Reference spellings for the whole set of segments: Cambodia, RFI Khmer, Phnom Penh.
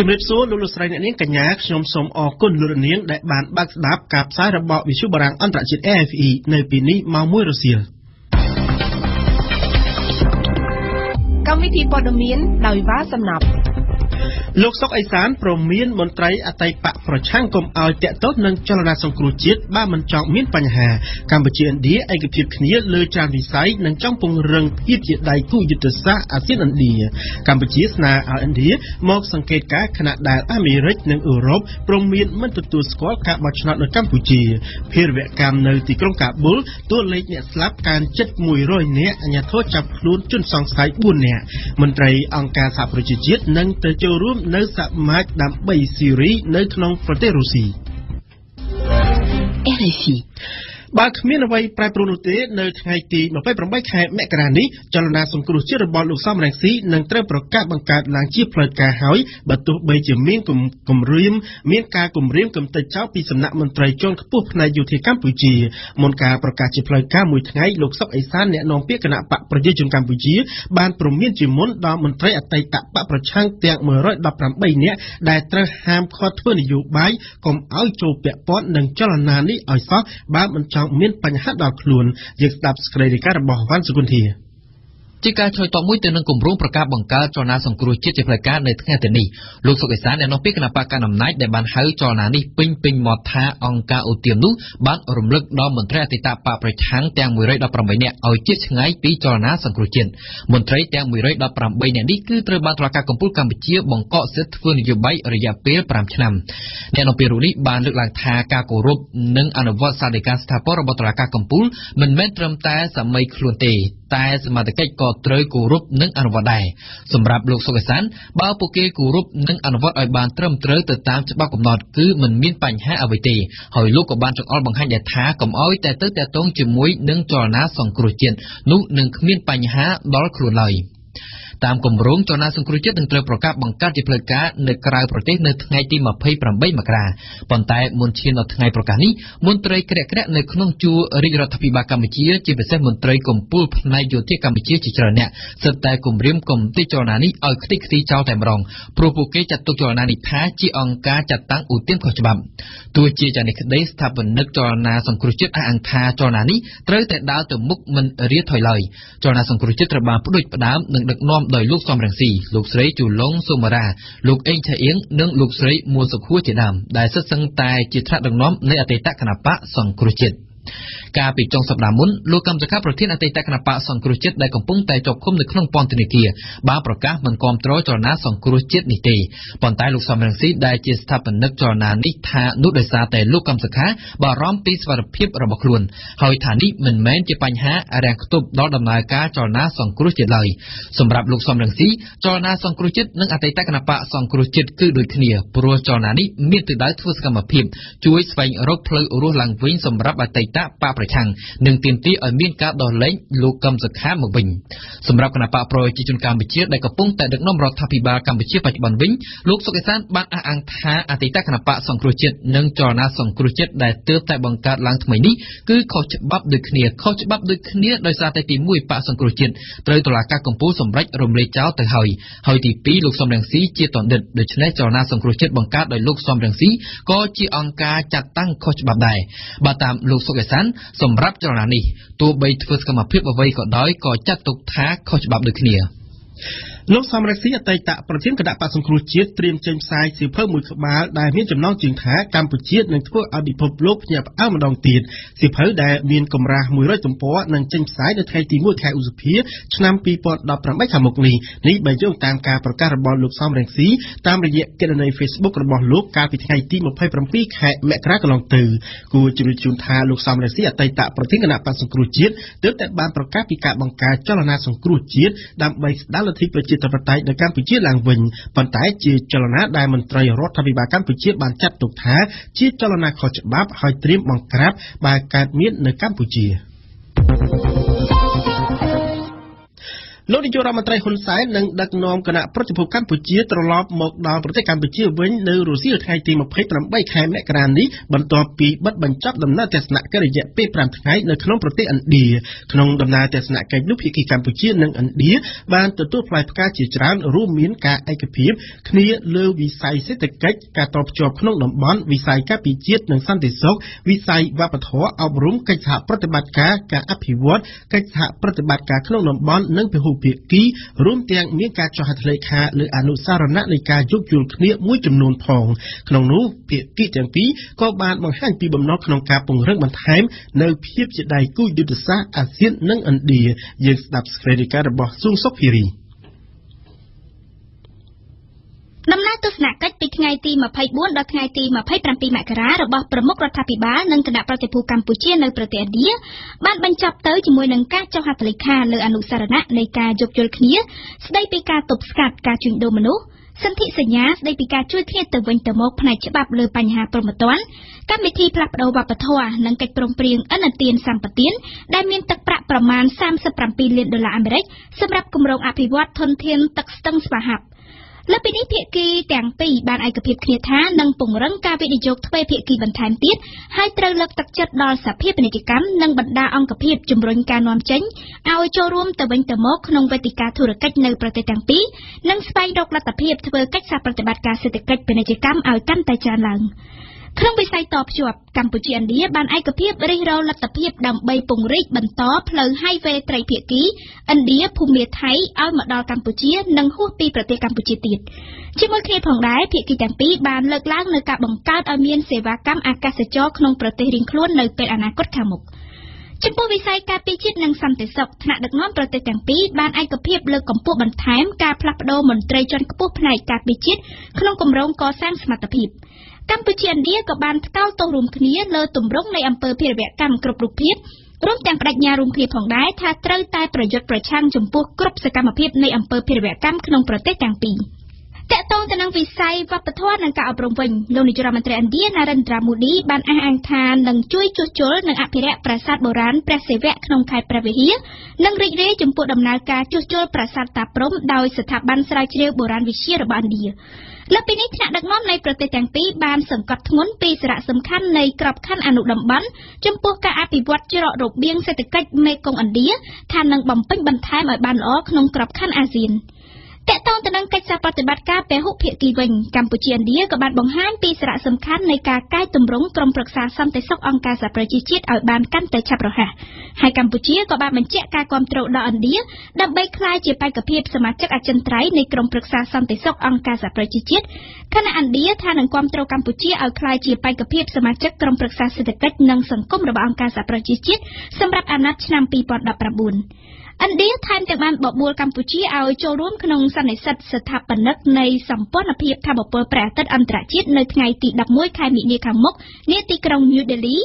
លោកសុកអេសានប្រមានមន្ត្រីអតីតបកប្រឆាំងកុំឲ្យតាក់ទងនឹងចលនាសង្គ្រោះជាតិបានបញ្ចប់មានបញ្ហាកម្ពុជាឥណ្ឌាឯកភាពគ្នាលើចានវិស័យនិងចង់ពង្រឹងភាពជាដៃគូយុទ្ធសាស្ត្រអាស៊ានឥណ្ឌាកម្ពុជាស្នើឲ្យឥណ្ឌាមកសង្កេតការណ៍គណៈដែលអាមេរិកនិងអឺរ៉ុបព្រមមានមន្តិទូស្គាល់ការបាត់ឆ្នោតនៅកម្ពុជាភារវកម្មនៅទីក្រុងកាប៊ុលទួលលេខអ្នកស្លាប់ការចិត្តមួយរយនាក់អាញាធរចាប់ខ្លួនជនសង្ស័យ4នាក់មន្ត្រីអង្គការសហប្រជាជាតិនិងទៅចូលរួមនៅ សមាជិកដើម្បីសេរីនៅក្នុងប្រទេសរុស្ស៊ី បាទគ្មានអ្វីប្រែប្រួលនោះទេនៅថ្ងៃទី មានបញ្ហាដល់ខ្លួនយើងស្ដាប់សេចក្តីរាយការណ៍របស់វណ្ណសុគន្ធា ជាការឆ្លើយតបមួយទៅនឹងគម្រោងប្រកាសបង្កើតចលនាសង្គ្រោះជាតិជាផ្លូវការនៅថ្ងៃទីនេះលោកសុកអេសានអ្នកនាំពាក្យគណៈបកកណ្ដាលអំណាចដែលបានហៅចលនានេះពេញពេញមកថាអង្គការអូទៀមនោះបានរំលឹកដល់មន្ត្រីអតីតបកប្រឆាំងទាំង 118 នាក់ឲ្យជិះឆ្ងាយពីចលនាសង្គ្រោះជាតិមន្ត្រីទាំង 118 នាក់នេះគឺត្រូវបានតុលាការកំពូលកម្ពុជាបង្កកសិទ្ធិធ្វើនយោបាយរយៈពេល 5 ឆ្នាំអ្នកនាំពាក្យរដ្ឋីបានលើកឡើងថាការគោរពនិងអនុវត្តសាលដីកាស្ថាពររបស់តុលាការកំពូលមិនមែនត្រឹមតែសម័យខ្លួនទេតែសមត្ថកិច្ចក៏ត្រូវគោរពនិងអនុវត្តដែរសម្រាប់លោកសុកអេសានបើពួកគេ គោរពនិងអនុវត្តឲ្យបានត្រឹមត្រូវទៅតាមច្បាប់កំណត់គឺមិនមានបញ្ហាអ្វីទេហើយលោកក៏បានចង្អុលបង្ហាញដែរថាកុំឲ្យតែទៅតាក់ទងជាមួយនឹងចលនាសង្គ្រោះជាតិនោះនឹងគ្មានបញ្ហាដល់ខ្លួនឡើយ តាមគម្រោងចលនាសង្គ្រោះជាតិនឹងត្រូវប្រកាសបង្កើតជាផ្លូវការនៅក្រៅប្រទេសនៅថ្ងៃទី 28 មករាប៉ុន្តែមុនឈានដល់ថ្ងៃប្រកាសនេះមន្ត្រីក្រក្រនៅក្នុងជួររាជរដ្ឋាភិបាលកម្ពុជាជាពិសេសមន្ត្រីកម្ពុជាជាច្រើនអ្នកសិតតែគម្រាមកំទេចចលនានេះឲ្យខ្ទេចខ្ទីចោលតែម្ដងព្រោះពួកគេចាត់ទុកចលនានេះថាជាអង្គការចាត់តាំងឧទានខុសច្បាប់ ទួជាចានិកដេស្ថាបនិកចលនាសង្គ្រោះជាតិអង្ការចាត់តាំងឧទានខុសច្បាប់ ការពីចុងសប្តាហ៍មុនលោកកម្មសខាបារម្ភពីស្វត្ថិភាពរបស់ខ្លួនហើយថានេះមិនមែនជាបញ្ហារាំងខ្ទប់ដល់ដំណើរការចលនាសង្គ្រោះជាតិឡើយសម្រាប់លោកសំរងស៊ីចលនាសង្គ្រោះជាតិនិងអតីតគណបកសង្គ្រោះជាតិគឺដូចគ្នាព្រោះចលនានេះមានទម្ដៅធ្វើសកម្មភាពជួយស្វែងរកផ្លូវរស់ឡើងវិញសម្រាប់អតីតបកប្រឆាំង នឹងទាមទារឲ្យមានការដោះលែងលោកកម្មសខាមកវិញសម្រាប់គណបកប្រជាជនកម្ពុជាដែលកំពុងតែដឹកនាំរដ្ឋាភិបាលកម្ពុជាបច្ចុប្បន្នវិញលោកសុកអេសានបានអះអាងថាអតីតគណបកសង្គ្រោះជាតិនិងចលនាសង្គ្រោះជាតិដែលទើបតែបង្កើតឡើងថ្មីនេះគឺខុសច្បាប់ដូចគ្នាខុសច្បាប់ដូចគ្នាដោយសារតែទីមួយបកសង្គ្រោះជាតិត្រូវតុលាការកំពូលសម្រេចរំលាយចោលទៅហើយទីពីរលោកសំរងស៊ីជាតនដិតដូច្នេះចលនាសង្គ្រោះជាតិបង្កើតដោយលោកសំរងស៊ីក៏ជាអង្គការចាត់តាំងខុសច្បាប់ដូចគ្នា លោកសំរងស៊ីអតីតប្រធានគណៈបកសង្គ្រោះជាតិត្រៀមចេញផ្សាយសៀវភៅមួយក្បាលដែលមានចំណងជើងថាកម្ពុជានឹងធ្វើឲ្យពិភពលោកភ្ញាក់ផ្អើលម្ដងទៀតសៀវភៅដែលមានកម្រាស់100 ទំព័រនិងចេញផ្សាយនៅថ្ងៃទី 28 ខែមករា ឆ្នាំ 2007 ប៉ុន្តែជាចលនាដែលមន្ត្រីរដ្ឋាភិបាលកម្ពុជាបានចាត់ទុកថាជាចលនាខុសច្បាប់ហើយត្រៀមបង្ក្រាបបើកើតមាននៅកម្ពុជា។ ពីបិទបញ្ចប់ដំណើរទស្សនកិច្ច ដំណើរទស្សនកិច្ចពីថ្ងៃទី សន្ធិសញ្ញាស្តីពីការជួយគ្នាទៅវិញទៅមកផ្នែកច្បាប់លើបញ្ហាប្រមត្តនកម្មវិធីផ្លាស់ប្តូរវប្បធម៌និងកិច្ចព្រមព្រៀងឥណ្ឌាទានសម្បទានដែលមានទឹកប្រាក់ប្រមាណ 37 លានដុល្លារអាមេរិក សម្រាប់ គម្រោងអភិវឌ្ឍធនធានទឹកស្ទឹងស្វាហាប់ លើពីនេះភាគីទាំងពីរបានឯកភាពគ្នាថានឹងពង្រឹងការវិនិយោគទ្វេភាគីបន្ថែមទៀត ក្នុងវិស័យតបជាប់កម្ពុជាឥណ្ឌាបានឯកភាពរិះរោលលទ្ធភាពដើម្បីពង្រីកបន្តផ្លូវ ចំពោះវិស័យការពីជាតិនិងសន្តិសុខថ្នាក់ដឹកនាំប្រទេសទាំងពីរបានឯកភាពលើកកម្ពស់បន្ថែមការផ្លាស់ប្តូរមន្ត្រីជាន់ខ្ពស់ផ្នែកការពីជាតិក្នុងគម្រោងកសាងសមត្ថភាពកម្ពុជាឥណ្ឌាក៏បានថ្កោលទោសរួមគ្នាលើទម្រង់នៃអំពើភេរវកម្មគ្រប់រូបភាព តកតងទៅនឹងវិស័យវប្បធម៌និងការអប់រំវិញ តកតងទៅនឹងកិច្ចសហប្រតិបត្តិការពហុភាគីវិញកម្ពុជាឥណ្ឌាក៏បានបង្ហាញពីសារៈសំខាន់នៃការកែតម្រង់ក្រុមប្រឹក្សាសន្តិសុខអង្គការសហប្រជាជាតិឲ្យបានកាន់តែឆាប់រះហើយកម្ពុជាក៏បានបញ្ជាក់ការគាំទ្រដល់ឥណ្ឌាដើម្បីក្លាយជាបេក្ខភាពសមាជិកអចិន្ត្រៃយ៍នៃក្រុមប្រឹក្សាសន្តិសុខអង្គការសហប្រជាជាតិខណៈឥណ្ឌាថានឹងគាំទ្រកម្ពុជាឲ្យ ឥណ្ឌា ថែម ទាំង បាន បបួល កម្ពុជា ឲ្យ ចូល រួម ក្នុង សន្និសីទ ស្ថាបនិក នៃ សម្ព័ន្ធភាព ថាមពល ព្រះ អាទិត្យ អន្តរជាតិ នៅ ថ្ងៃ ទី 11 ខែ មិនិនា ខាង មុខ នា ទី ក្រុង ញូ ដេលី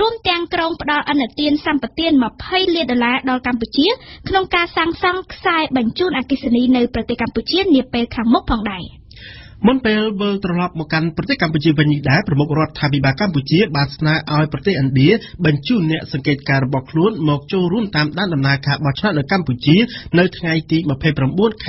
រួម ទាំង ក្រុង ផ្ដល់ អនុទាន សម្បទាន 20 លាន ដុល្លារ ដល់ កម្ពុជា ក្នុង ការ សាង សង់ ខ្សែ បញ្ជូន អគ្គិសនី នៅ ប្រទេស កម្ពុជា នា ពេល ខាង មុខ ផង ដែរ មុនពេលបលត្រឡប់មកកាន់ប្រទេសកម្ពុជាវិញនេះដែរប្រមុខរដ្ឋាភិបាលកម្ពុជាបានស្នើឲ្យប្រទេសឥណ្ឌាបញ្ចូលអ្នកសង្កេតការរបស់ខ្លួនមកចូលរួមតាមដានដំណើរការបោះឆ្នោតនៅកម្ពុជា ដែលជាដៃគូប្រកួតប្រជ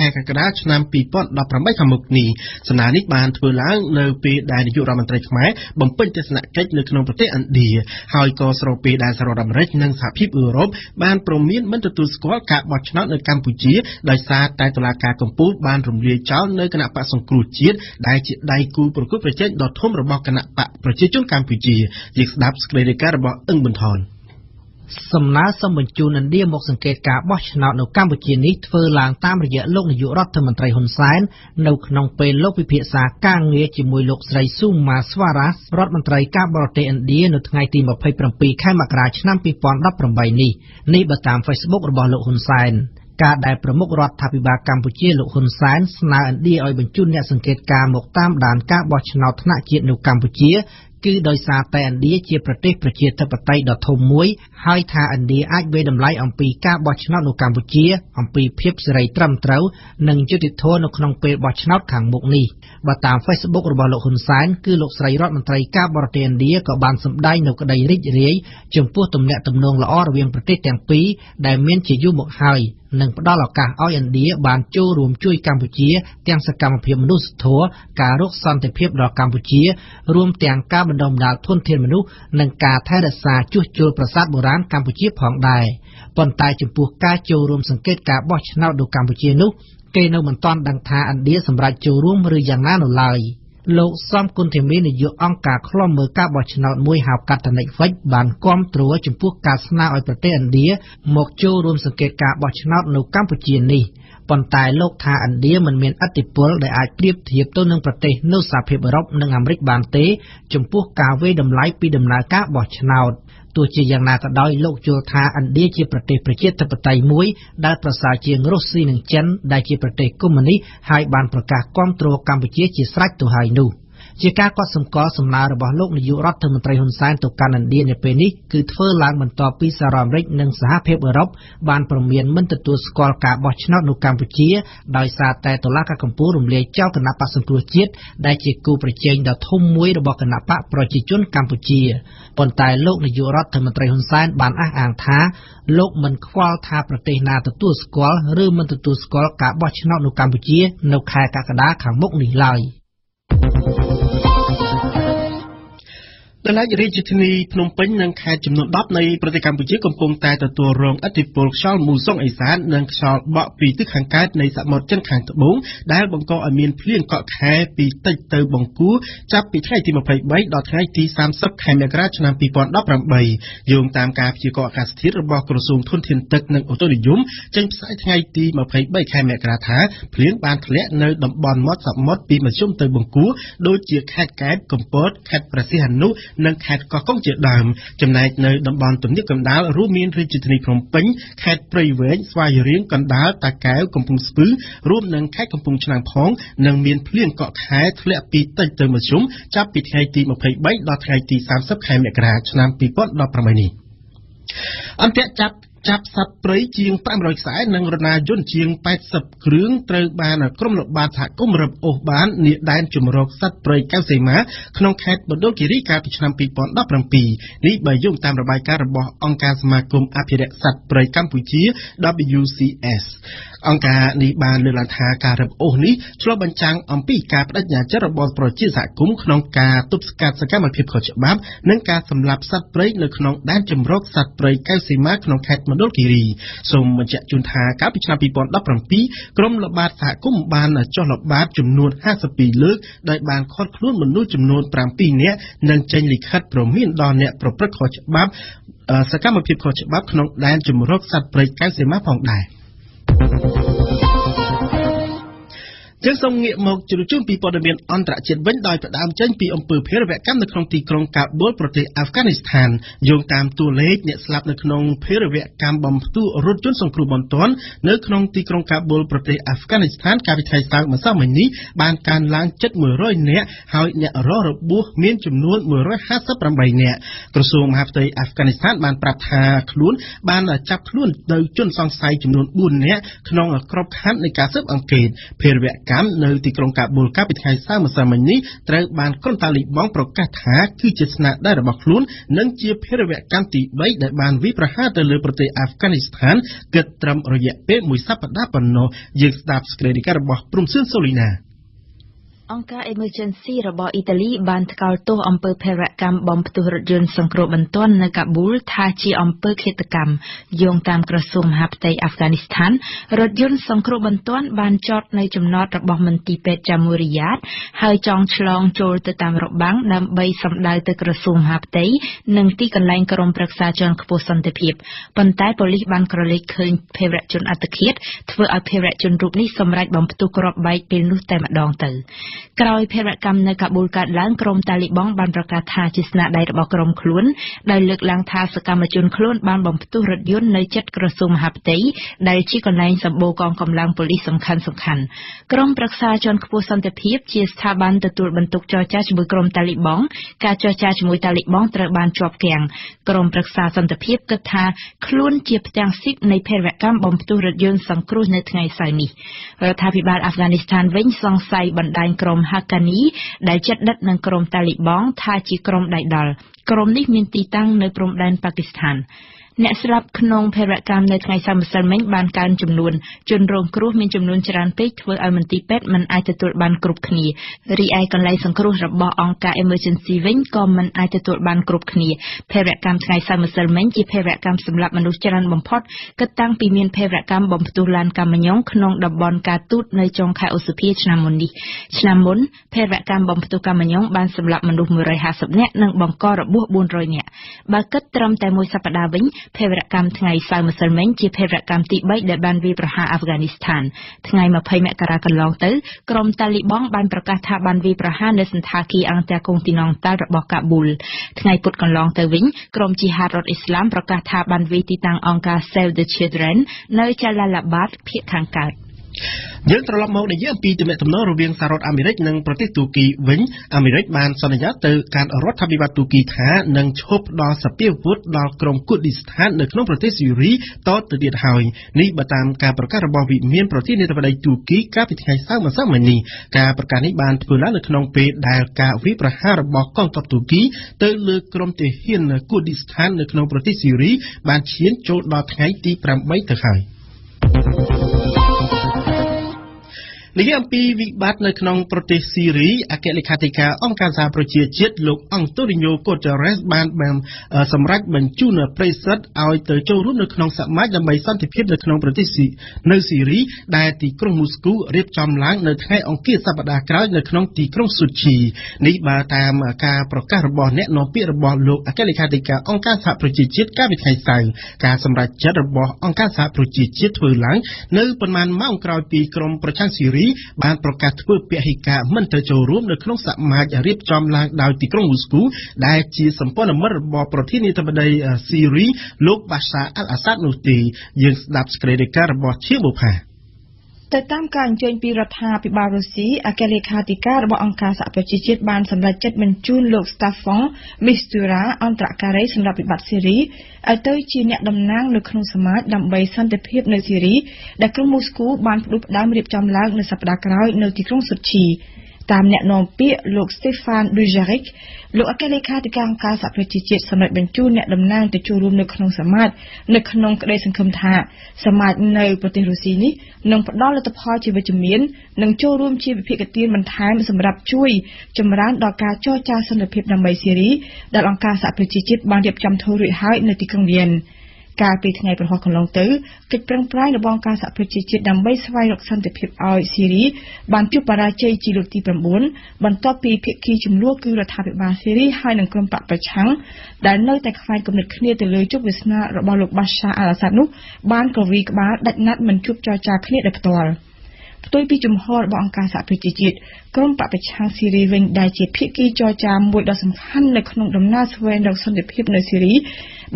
ែងដ៏ធំរបស់គណៈបកប្រជាជនកម្ពុជា សំណើសុំបញ្ជូនឥណ្ឌាមកសង្កេតការ ការដែលប្រមុខរដ្ឋាភិបាលកម្ពុជាលោកហ៊ុនសែនស្នើឥណ្ឌាឲ្យបញ្ជូនអ្នកសង្កេតការមកតាមដានការបោះឆ្នោតថ្នាក់ជាតិនៅកម្ពុជា គឺ ដោយ សារ តែ ឥណ្ឌា ជា ប្រទេស ប្រជាធិបតេយ្យ ដ៏ ធំ មួយ ហើយ ថា ឥណ្ឌា អាច វេ តម្លៃ អំពី ការ បោះ ឆ្នោត នៅ កម្ពុជា អំពី ភាព សេរី ត្រឹម ត្រូវ និង យុត្តិធម៌ នៅ ក្នុង ពេល បោះ ឆ្នោត ខាង មុខ នេះ បើ តាម Facebook របស់ លោក ហ៊ុន សែន គឺ លោក ស្រី រដ្ឋ មន្ត្រី ការ បរទេស ឥណ្ឌា ក៏ បាន សម្ដែង នៅ ក្តី រីករាយ ចំពោះ ទំនាក់ទំនង ល្អ រវាង ប្រទេស ទាំង ពីរ ដែល មាន ជា យូរ មក ហើយ និង ផ្ដល់ ឱកាស ឲ្យ ឥណ្ឌា បាន ចូល រួម ជួយ កម្ពុជា ទាំង សកម្មភាព មនុស្ស ធម៌ ការ រក សន្តិភាព ដល់ កម្ពុជា រួម ទាំង ការ បណ្ដុំដាល ធនធាន មនុស្ស និង ការ ថែរក្សា ជួសជុល ប្រាសាទ បុរាណ កម្ពុជា ផង ដែរ ប៉ុន្តែ ចំពោះ ការ ចូល រួម សង្កេត ការ បោះ ឆ្នោត នៅ កម្ពុជា នោះ គេ នៅ មិន ទាន់ ដឹង ថា ឥណ្ឌា សម្រេច ចូល រួម ឬ យ៉ាង ណា នៅ ឡើយ លោកសំគុនធីមីនាយកអង្គការឃ្លាំមើលការបោះឆ្នោតមួយហៅកាត់ ទោះជាយ៉ាងណាក៏ដោយលោកចូលថាឥណ្ឌាជាប្រទេសប្រជាធិបតេយ្យមួយដែលប្រសើរជាងរុស្ស៊ីនិងចិនដែលជាប្រទេសកុម្មុយនីសហើយបានប្រកាសគាំទ្រកម្ពុជាជាស្រេចទៅហើយនោះជាការកត់សម្គាល់សម្ដៅរបស់លោកនាយករដ្ឋមន្ត្រីហ៊ុនសែនទៅកាន់ឥណ្ឌានៅពេលនេះគឺធ្វើឡើងបន្ទាប់ពីសារ៉ាមរិចនិងសហភាពអឺរ៉ុបបានប្រមានមិនទទួលស្គាល់ការ នៅខែកក្កដាខាងមុខនេះឡើយ និងខេត្តកោះកុងជាដើមចំណែកនៅតំបន់ទំនាបកណ្ដាលរួមមានរាជធានីភ្នំពេញខេត្តព្រៃវែងស្វាយរៀងកណ្ដាលតាកែវកំពង់ស្ពឺរួមនឹងខេត្តកំពង់ឆ្នាំងផងនិងមានភ្លៀងកក់ខែធ្លាក់ពីតិចទៅមធ្យមចាប់ពីថ្ងៃទី 28 ដល់ថ្ងៃទី 30 ខែមករាឆ្នាំ 2018 នេះ អន្តរជាតិចាប់សត្វព្រៃជាង500ខ្សែនិងរណារយន្តជាង80គ្រឿងត្រូវបានក្រុមល្បាតសហគមន៍រឹបអូសបាន ខេត្តមណ្ឌលគិរីសូមបញ្ជាក់ជូនថាកាលពីឆ្នាំ 2017 ក្រុមល្បាតសហគមន៍បានចុះល្បាតចំនួន 52 លើកដោយបានឃាត់ខ្លួនមនុស្សចំនួន 7 នាក់ និងចេញលិខិតព្រមព្រៀងដល់អ្នកប្រព្រឹត្តខុសច្បាប់សកម្មភាពខុសច្បាប់ក្នុងដែនជម្រកសត្វព្រៃ 90 ផងដែរ ជាងសំងៀកមកជ្រជុំពីព័ត៌មានអន្តរជាតិវិញដោយផ្ដើមចេញពីអំពើភេរវកម្មនៅក្នុងទីក្រុងកាបូលប្រទេសអាហ្វហ្គានីស្ថានយោងតាមតួលេខអ្នកស្លាប់នៅក្នុងភេរវកម្មបំផ្ទុះរថយន្តសង្គ្រោះបន្ទាន់នៅក្នុងទីក្រុងកាបូលប្រទេសអាហ្វហ្គានីស្ថានកាលពីថ្ងៃសៅរ៍ម្សិលមិញនេះបានកើនឡើង 71% អ្នកហើយអ្នករងរបួសមានចំនួន 153 រយនាក់ក្នុង ក្របខ័ណ្ឌនៃការស៊ើបអង្កេតភេរវកម្មនៅទីក្រុងកាបូលកាលពីថ្ងៃសៅរ៍ម្សិលមិញនេះ ត្រូវបានក្រុមតាលីបង់ប្រកាសថាគឺជាស្នាដៃរបស់ខ្លួននិងជាភេរវកម្មទី 3 ដែលបានវាយប្រហារទៅលើប្រទេសអាហ្វហ្គានីស្ថានគិតត្រឹមរយៈពេល 1 សប្តាហ៍ប៉ុណ្ណោះ យើងស្ដាប់សេចក្តីរាយការណ៍របស់ព្រំសឿនសូលីណា អង្គការ Emergency របស់អ៊ីតាលីបានថ្កោលទោសអំពើភេរវកម្មបំផ្ទុះរថយន្តសង្គ្រោះបន្ទាន់នៅកាបូលថាជាអំពើឃាតកម្មយោងតាមក្រសួងមហាផ្ទៃអាហ្វហ្គានីស្ថានរថយន្តសង្គ្រោះបន្ទាន់បានចតនៅចំណតរបស់មន្ទីរពេទ្យចាមូរីយ៉ាតហើយចងឆ្លងចូលទៅតាមរបាំងដើម្បីសម្ដៅទៅក្រសួងមហាផ្ទៃនិងទីកន្លែងក្រុមប្រឹក្សាជាន់ខ្ពស់សន្តិភាពប៉ុន្តែប៉ូលីសបានក្រឡេកឃើញភេរវជនអត្តឃាតធ្វើឲ្យភេរវជនរូបនេះសម្រេចបំផ្ទុះគ្រាប់បែកពេលនោះតែម្ដងទៅ กรมประชาสันติภาพกระทาคลุ้นเจียบแตงซิกในเพรกรรมบอมตุรยนต์สังครุในไทยไซมีรัฐบาลอัฟกานิสถานเว้นซองไซบันไดกรมฮักกานีได้จัดดัดในกรมตาลิบันท่าจีกรมไดดอลกรมนี้มีตีตั้งในกรมแดนปากีสถาน អ្នកស្រាប់ក្នុងភេរកម្មនៅថ្ងៃ เพรกรรม the Children នៅ យើងត្រឡប់មកនិយាយអំពីទំនាក់ទំនងរវាងសហរដ្ឋអាមេរិកនិងប្រទេសទូគីវិញអាមេរិកបានសន្យាទៅការរត់ថាវិវត្តទូគីថានឹងឈប់ដល់សភាពវុតដល់ក្រុមគុឌីស្ថាននៅក្នុងប្រទេសស៊ូរីតទៅទៀតហើយនេះបើតាមការប្រកាសរបស់វិមានប្រទេសនេតវ៉ាដៃទូគីកាលពីថ្ងៃសៅរ៍ម្សិលមិញនេះការប្រកាសនេះបានធ្វើឡើងនៅក្នុងពេលដែលការវិប្រហាររបស់កងទ័ពទូគីទៅលើក្រុមទាហានគូឌីស្ថាននៅក្នុងប្រទេសស៊ូរីបានឈានចូលដល់ថ្ងៃទី 8 ក្រមប្រចាំស៊ីរីបានប្រកាសធ្វើពហិការមិនទៅចូលរួមនៅក្នុងសមាជរៀបចំឡើងដោយទីក្រុងមូស្គូដែលជាសម្ព័ន្ធមិត្តរបស់ប្រធានាធិបតីស៊ីរីលោកបាសាអល់អាសាតនោះទេយើងស្ដាប់សេចក្ដីរាយការណ៍របស់ជាបុប្ផា តាមការអញ្ជើញពីរដ្ឋាភិបាលរុស្ស៊ីអគ្គលេខាធិការរបស់អង្គការសហប្រជាជាតិបានសម្រេចចិត្តបញ្ជូនលោក តាមអ្នកនាំពាក្យលោកស្តេហ្វាន ឌូហ្សារិក លោកអគ្គលេខាធិការអង្គការសហប្រជាជាតិសម្រេចបញ្ជូនអ្នកតំណាងទៅចូលរួមនៅក្នុងសមាជនៅក្នុងក្តីសង្ឃឹមថាសមាជនៅប្រទេសរុស្ស៊ីនេះនឹងផ្ដល់លទ្ធផលជាវិជ្ជមាននិងចូលរួមជាវិភាគទានបន្ថែមសម្រាប់ជួយចម្រើនដល់ការចរចាសន្តិភាពដើម្បីសេរីដែលអង្គការសហប្រជាជាតិបានរៀបចំធ្វើរួចហើយនៅទីក្រុងវៀន ការពីថ្ងៃប្រហោះកន្លងទៅកិច្ចប្រឹងប្រែងរបស់អង្គការសហប្រជាជាតិដើម្បីស្វែងរកសន្តិភាពឲ្យស៊ីរីបានជួបបរាជ័យជាលើកទី 9 ផ្ទុយពីជំហររបស់អង្គការសហប្រជាជាតិក្រុមបព្វប្រឆាំងស៊ីរីវិញដែលជាភាគីចរចាមួយដ៏សំខាន់នៅក្នុងដំណើរស្វែងរកសន្តិភាពនៅស៊ីរី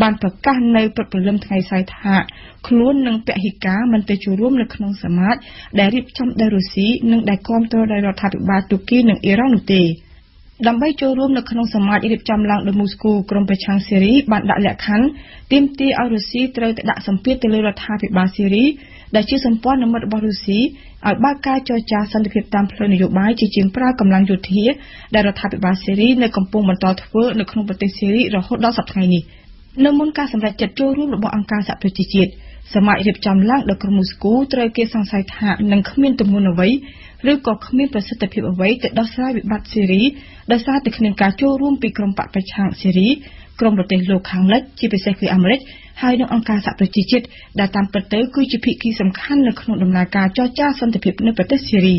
បានប្រកាសនៅព្រឹកព្រលឹមថ្ងៃសៅរ៍ថាខ្លួននិងពហិការមិនទៅចូលរួមនៅក្នុងសម្មាជដែលរៀបចំដោយរុស្ស៊ីនិងដែលគាំទ្រដោយរដ្ឋាភិបាលទូគីនិងអ៊ីរ៉ង់នោះទេ ដើម្បីចូលរួមនៅក្នុងសមាជរៀបចំឡើងដោយមូស្គូក្រុមប្រឆាំងសេរីបានដាក់លក្ខខណ្ឌទាមទារឲ្យរុស្ស៊ីត្រូវដាក់សម្ពាធទៅលើរដ្ឋាភិបាលសេរីដែលជាសម្ព័ន្ធមិត្តរបស់រុស្ស៊ីឲ្យបើកការចរចាសន្តិភាពតាមផ្លូវនយោបាយជាជាងប្រើកម្លាំងយោធាដែលរដ្ឋាភិបាលសេរីនៅកំពុងបន្តធ្វើនៅក្នុងប្រទេសសេរីរហូតដល់សប្តាហ៍ថ្ងៃនេះ នៅមុនការសម្រេចចិត្តចូលរួមរបស់អង្គការសហប្រជាជាតិសមាជិកក្រុមបព្វប្រឆាំងសេរីក្រុមប្រទេសលោកខាងលិចជាពិសេសគឺអាមេរិកហើយនិងអង្គការសហប្រជាជាតិដែលតាមពិតទៅគឺជាភាគីសំខាន់នៅក្នុងដំណើរការចរចាសន្តិភាពនៅប្រទេសសេរី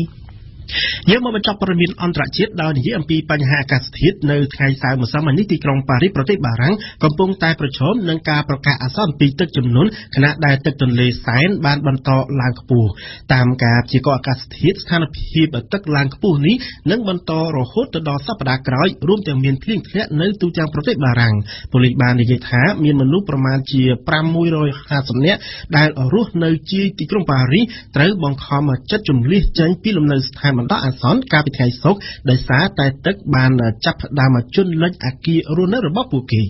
យមមកចាប់ព័ត៌មានអន្តរជាតិដោយនិយាយអំពីបញ្ហាកាសធាតុនៅថ្ងៃសៅរ៍ម្សិលមិញនេះទីក្រុងប៉ារីសប្រទេសបារាំងកំពុងតែប្រឈមនឹងការប្រកាសអាសន្នពីទឹកជំនន់ខណៈដែលទឹកទន្លេសែនបានបន្តឡើងខ្ពស់តាមការព្យាករណ៍អាកាសធាតុស្ថានភាពទឹកឡើងខ្ពស់នេះនឹងបន្តរហូតដល់សប្តាហ៍ក្រោយរួមទាំងមានភ្លៀងធ្លាក់នៅទូទាំងប្រទេសបារាំងពលិកបាននិយាយថាមានមនុស្សប្រមាណជា 600,000 នាក់ដែលរស់នៅជាយទីក្រុងប៉ារីសត្រូវបង្ខំមកចិត្តជំនះចេញពីលំនៅឋានបណ្ដោះអាសន្ន ការពិធីសុខដោយសារតែទឹកបានចាប់ផ្ដើមមកជន់លិចអគាររស់នៅរបស់ពួកគេ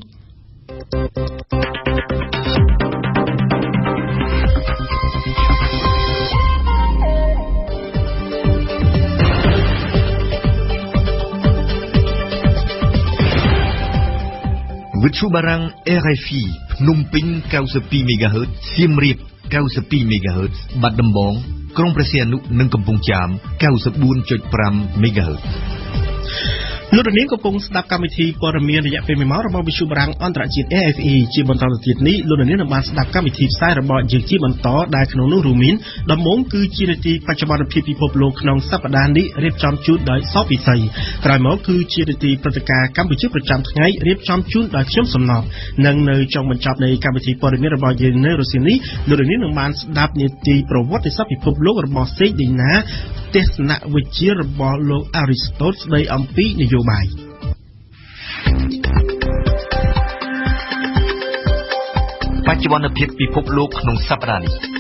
Vichubarang RFI, Phnom Penh 92 MHz, Siem Reap 92 MHz, Bat Dambong, Krong Prasianu និង Kampong Cham 94.5 MHz. លោកនាងកំពុងស្ដាប់កម្មវិធីព័ត៌មានរយៈពេល Bye. But you want to pick people look no sabrani. តើនៅជុំវិញព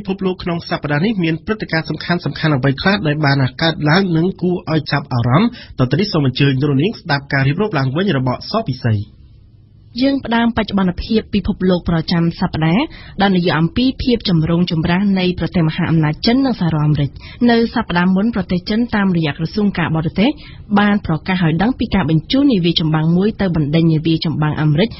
ិភពលោកក្នុងសប្តាហ៍នេះមានព្រឹត្តិការណ៍សំខាន់ៗអ្វីខ្លះដែលបានកើតឡើងនិងគួរឲ្យចាប់អារម្មណ៍តើនេះសូមអញ្ជើងលោកនាងស្ដាប់ការរៀបរាប់ឡើងវិញរបស់សពិសី យើងផ្ដើមបច្ចុប្បន្នភាពពិភពលោកប្រចាំសប្តាហ៍ដែលនិយាយអំពីភាពចម្រូងចម្រាសនៃប្រទេសមហាអំណាចចិននិងសហរដ្ឋអាមេរិកនៅសប្តាហ៍មុនប្រទេសចិនតាមរយៈក្រសួងការបរទេសបានប្រកាសឲ្យដឹងពីការបញ្ជូននាវាចម្បាំងមួយទៅបណ្ដេញនាវាចម្បាំងអាមេរិក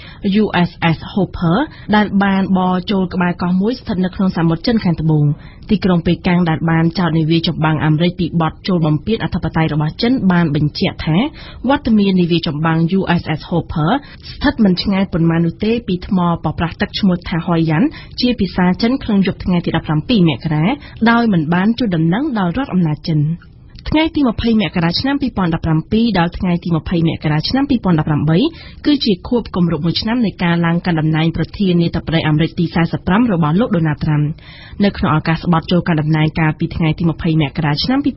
USS Hopper ដែលបានបោះចូលក្បែរកោះមួយស្ថិតនៅក្នុងសមុទ្រចិនខាងត្បូង ទីក្រុងប៉េកាំងដែលបានចោទនាវាចម្បាំងអាមេរិកពីបទចូលបំពានអធិបតេយ្យរបស់ចិនបានបញ្ជាក់ថាវត្តមាននាវាចម្បាំង USS Hopper ស្ថិតមិនឆ្ងាយប៉ុន្មាននោះទេពីថ្មប៉ប្រះទឹកឈ្មោះថាហយយ៉ាន់ជាភាសាចិនក្នុងយប់ថ្ងៃទី 17 មករាដោយមិនបានជួយដំណឹងដល់រដ្ឋអំណាចចិន ថ្ងៃទី 20 មករាឆ្នាំ 2017 ដល់ថ្ងៃទី 20 មករាឆ្នាំ 2018 គឺជាខួបគម្រប់មួយឆ្នាំនៃការឡើងកាន់តំណែងប្រធានាធិបតីអាមេរិកទី 45 របស់លោក Donald Trump នៅក្នុងឱកាសស្បត់ចូលកាន់តំណែងកាលពីថ្ងៃទី 20 មករាឆ្នាំ 2017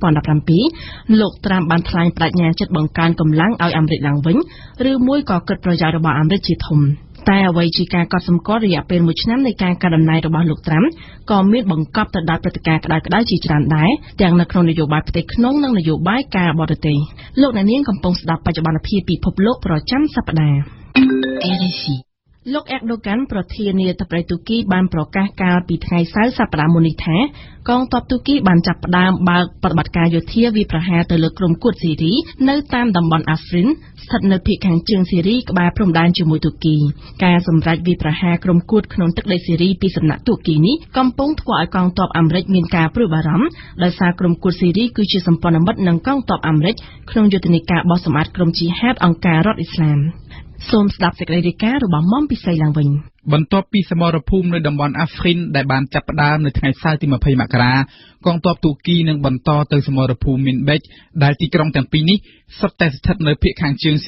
លោក Trump បានថ្លែងប្តេជ្ញាចិត្តបង្កើនកម្លាំងឲ្យអាមេរិកឡើងវិញ ឬមួយក៏កិត្តប្រយោជន៍របស់អាមេរិកជាធំ តែអ្វីជាការកត់សម្គាល់រយៈពេលមួយឆ្នាំនៃការកណ្ដាលអំណាចរបស់លោកត្រាំក៏មានបង្កប់ទៅដោយព្រឹត្តិការណ៍ក្តៅៗជាច្រើនដែរទាំងនៅក្នុងនយោបាយផ្ទៃក្នុងនិងនយោបាយការបរទេសលោកអ្នកនាងកំពុងស្ដាប់បច្ចុប្បន្នភាពពិភពលោកប្រចាំសប្តាហ៍ លោកអេកដូកាន់ប្រធានាធិបតីទូគីបានប្រកាសកាលពីថ្ងៃសៅរ៍សប្តាហ៍មុននេះថាកងទ័ពទូគីបានចាប់ផ្ដើមបើកប្រតិបត្តិការយោធាវាប្រហារទៅលើក្រុមគួតស៊ីរីនៅតាមតំបន់អាហ្វ្រិនស្ថិតនៅភាគខាងជើងស៊ីរីក្បែរព្រំដែនជាមួយទូគីការសម្រេចវាប្រហារក្រុមគួតក្នុងទឹកដីស៊ីរីពីសំណាក់ទូគីនេះកំពុងធ្វើឲ្យ សមារភូមិនៅតំបន់អាហ្វ្រិនដែលបានចាប់ផ្ដើមនៅថ្ងៃសៅរ៍ទី គូរំលឹកថាតំបន់ភៀកខាងជើងស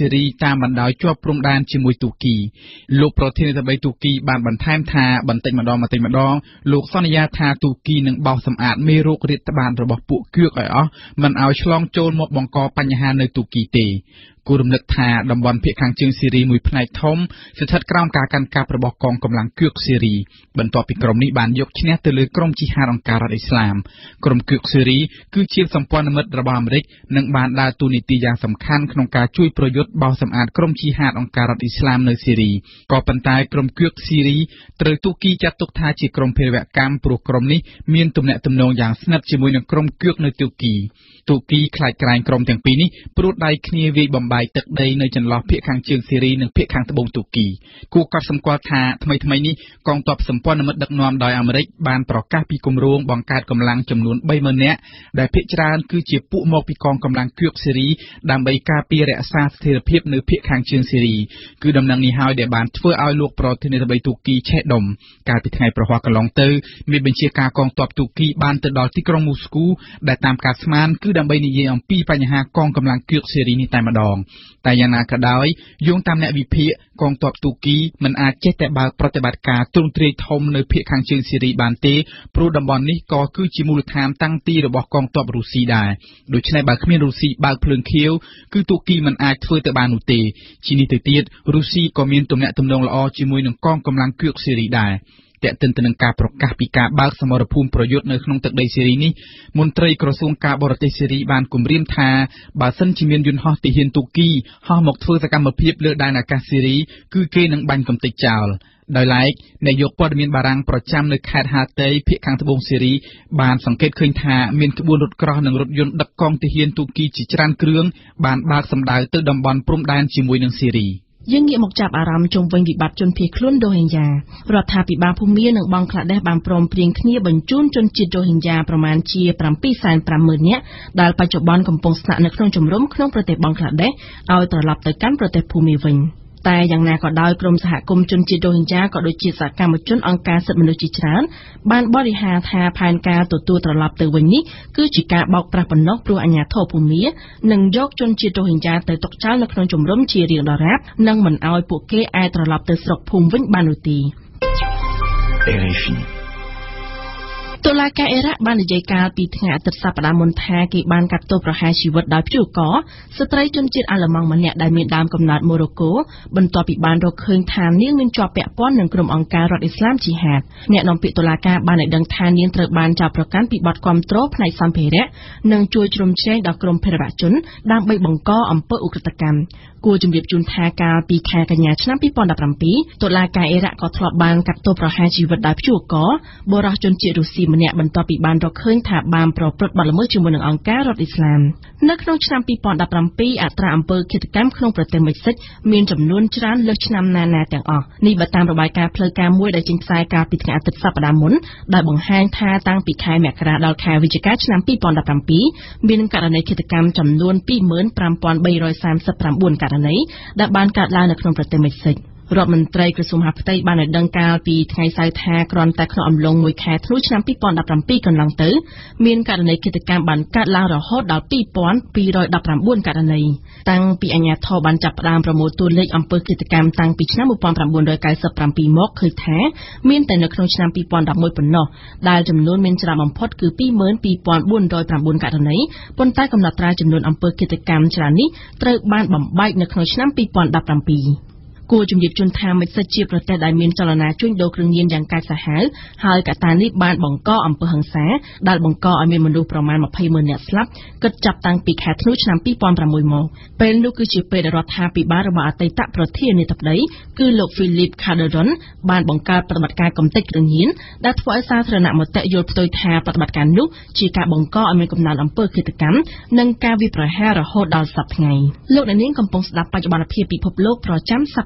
៊ីរីមួយផ្នែកធំស្ថិតក្រោមការកាន់កាប់របស់កងកម្លាំងគឿកស៊ីរីបន្ទាប់ពីក្រុមនេះបានយកឈ្នះទៅលើក្រុមជីហារអង្ការឥស្លាមក្រុមគឿកស៊ីរីគឺជាសម្ព័ន្ធមិត្តរបស់អាមេរិកនិងបានដើរតួនាទីយ៉ាងសំខាន់ក្នុងការជួយប្រយុទ្ធបោះសម្អាតក្រុមជីហារអង្ការឥស្លាមនៅស៊ីរីក៏ប៉ុន្តែក្រុមគឿកស៊ីរីត្រូវទូគីចាត់ទុកថាជាក្រុមភារវកម្មព្រោះក្រុមនេះមានទំនាក់ទំនងយ៉ាងស្និទ្ធជាមួយនឹងក្រុមគឿកនៅទូគីទូគីខ្លាចក្រែងក្រុមទាំងពីរនេះព្រោះដៃគ្នាវាយបំបា bại tật đây nơi trần lò phía khang trường Syria nâng phía khang bông Tù Kỳ. Cú cọp xâm qua thả thay ní còn tập xâm qua nằm đất nòm đòi Amerik bàn bỏ cá pi cùng ruộng bằng cát cầm lăng chầm luôn bay mờ nè. Đại phía tràn cứ chỉ phụ một pi con cầm lăng cướp Syria đam bay cá pi rẽ xa thì là phía nơi phía khang trường Syria cứ đầm năng nghi hao để bàn thưa ao luộc bỏ thì nơi bay Tù Kỳ che đầm cá pi ngày bỏ hoa cả lòng tư miền bên chia cá con tập Tù Kỳ bàn từ đó tikron Moscow đại tam cá sman cứ đam bay như ông pi phải nhà con cầm lăng cướp Syria như tại mà đòn. Tại nhà nào cả đói, dùng tam nẹ vì phía con tộc Tù Kỳ mình à chết tại bà protebat cả trung tri thông nơi phía khang trường Syria bàn tế, pro đầm bòn ní có cứ chỉ mưu tham tăng ti rồi bỏ con tộc Russia đài. Đối với này bà khuyên Russia bà phượng khiếu, cứ Tù Kỳ mình à phơi tại bà nụ tế. Chỉ ní thời tiết, Russia có miên tùm nẹ tùm đồng là o chỉ mưu nâng con cầm lăng cược Syria đài. Tệ tình tình ca pro ca pi ca bác xa mò rập hùm pro yốt nơi khung tật đầy Syri ní. Môn trời cổ xuống ca bò rập tế Syri bàn cùng riêng thà. Bà sân chỉ miên dùn hoa tì hiền Tù Kỳ. Hoa mọc thơ ra ca mập hiếp lỡ đài nà ca Syri. Cứ kê nâng banh cầm tịch chào. Đói lại, này dọc bò miên bà răng pro chăm nơi khát hà tây phía kháng thơ bông Syri. Bàn sẵn kết khuyên thà miên kê buôn rốt cỏ nâng rốt yôn đập con tì hiền Tù Kỳ chỉ tràn krương. Bàn bác xâm đáy tự đầm bòn prom đàn chỉ mùi nâng Syri. Dân nghĩa một chạp Aram trong vành bị bạt chôn phía khốn đồ hình già, rồi thà bị ba phun mía nâng băng khạc đe bàn prom tiền khía bẩn chôn chôn chít đồ hình già, proman chia pram pi san pram mượn nhé, đào pa chụp băng cầm bông sạ nâng không chồm rốm không pro tệp băng khạc đe, ao tờ lập tới cắn pro tệp phun mì vành. Tại dạng nào có đào prom xã công chôn chít đồ hình già có đôi chia sạ cả một chôn ông ca sập mình đôi chia chán, ban body hà thà pan ca tổ tu tờ lập tới vành nhí, cứ chỉ cả bọc pra bẩn nóc pro anh nhà thô phun mía, nâng dốc chôn chít đồ hình già tới tộc cháu nâng không chồm rốm chia riêng đào ráp. Năng mình ao bộ kế ai trở lặp từ sọc phùng vĩnh ban đầu tì. Tôi là ca Iraq ban dạy ca bị ngã từ sập đá môn tha kỳ ban cặp tôi hai chi vật đá chịu có. Stray chôn chít Alamang mặn nhẹ đại miền Đam cầm nạt Morocco. Bần tòa bị ban độc khơi than niên nguyên cho bẹ pon nâng cầm ông ca rọt Islam chỉ hạt. Nhẹ nòng bị tôi là ca ban lại đằng than niên trở ban chào pro cán bị bọt quam trốp này xăm phe rẽ. Nâng chui chôm che đào cầm phe bạ chốn đang bay bồng co ẩm pơ Ukraine. Cua chum điệp chun tha ca bị kha cả nhà chăn bị pon đập làm pí. Tôi là ca Iraq có thọ ban cặp tôi hai chi vật đá chịu có. Bora chôn chít Russiaมันเนี่ยมันต่อปีบานเราเคยถาบานโปรดปลดบอลเมื่อชุมนุมอังการรถอิสลามนักน้องชนำปีปอนดับรำปีอัตราอำเภอกิจกรรมขนมประเทศมิซิสมีจำนวนชั้นเลือกชนำนานาแต่งออกนี่บัตรระบายการเพลิงการมวยได้จริงใจการปิดงานติดสัปดาห์มุนได้บ่งแห้งท่าตั้งปีคายแมกระดาลคายวิจิการชนำปีปอนดับรำปีมีนักการในกิจกรรมจำนวนปีเหมือนปรำปอนใบรอยสามสัปดาห์บุญการในดับบานการลานักขนมประเทศมิซิสรอบมันไตรกระทรวงมหาดไทยบ้านดังกาปีไทยสายแทกรอนแต่ขนมลงมวยแคทนุชน้ำปีปอนดับรำปีกันหลังตื้อมีการในกิจกรรมบันกัดลาวหล่อฮอดดาวปีปอนปีรอยดับรำบุญการในตั้งปีอัญญาทอบันจับรามประโมตุเล็กอำเภอกิจกรรมตั้งปีชนะมุปอนรำบุญโดยการเสพรำปีมกเคยแท้มีแต่ในขนมชน้ำปีปอนดับมวยปนนอได้จำนวนมีจราบอมพอดคือปีเหมือนปีปอนบุญโดยรำบุญการในปนใต้กำหนดตราจำนวนอำเภอกิจกรรมชรานี้ไตรบ้านบ่มใบในขนมชน้ำปีปอนดับรำปีกูจุ่มหยิบจุนทามิสจีประเทศไดเมียนจลนาช่วยโดกรึงเย็นอย่างกายสาหัสหายกาตาลีบานบังก้ออำเภอหังแสดาบังก้ออเมริมันดูประมาณมาพายเมืองเนี่ยสลับก็จับตังปีแคทนุชนำปีปอนประมวยโมเป็นลูกคือจีเปดรอทาปีบาระบาไตตะประเทศในตับไดคือโลกฟิลิปคาเดรอนบานบังการปฏิบัติการกำติกรึงเย็นดัทวายซาธนาหมดแต่โยนโดยทาปฏิบัติการลูกจีกาบังก้ออเมริกนาอำเภอกิจกรรมนังกาวิประแฮระโหดดาวสับไงโลกในนี้กำปองสลับปัจจุบันเพียบปีพบโลกประจำสับ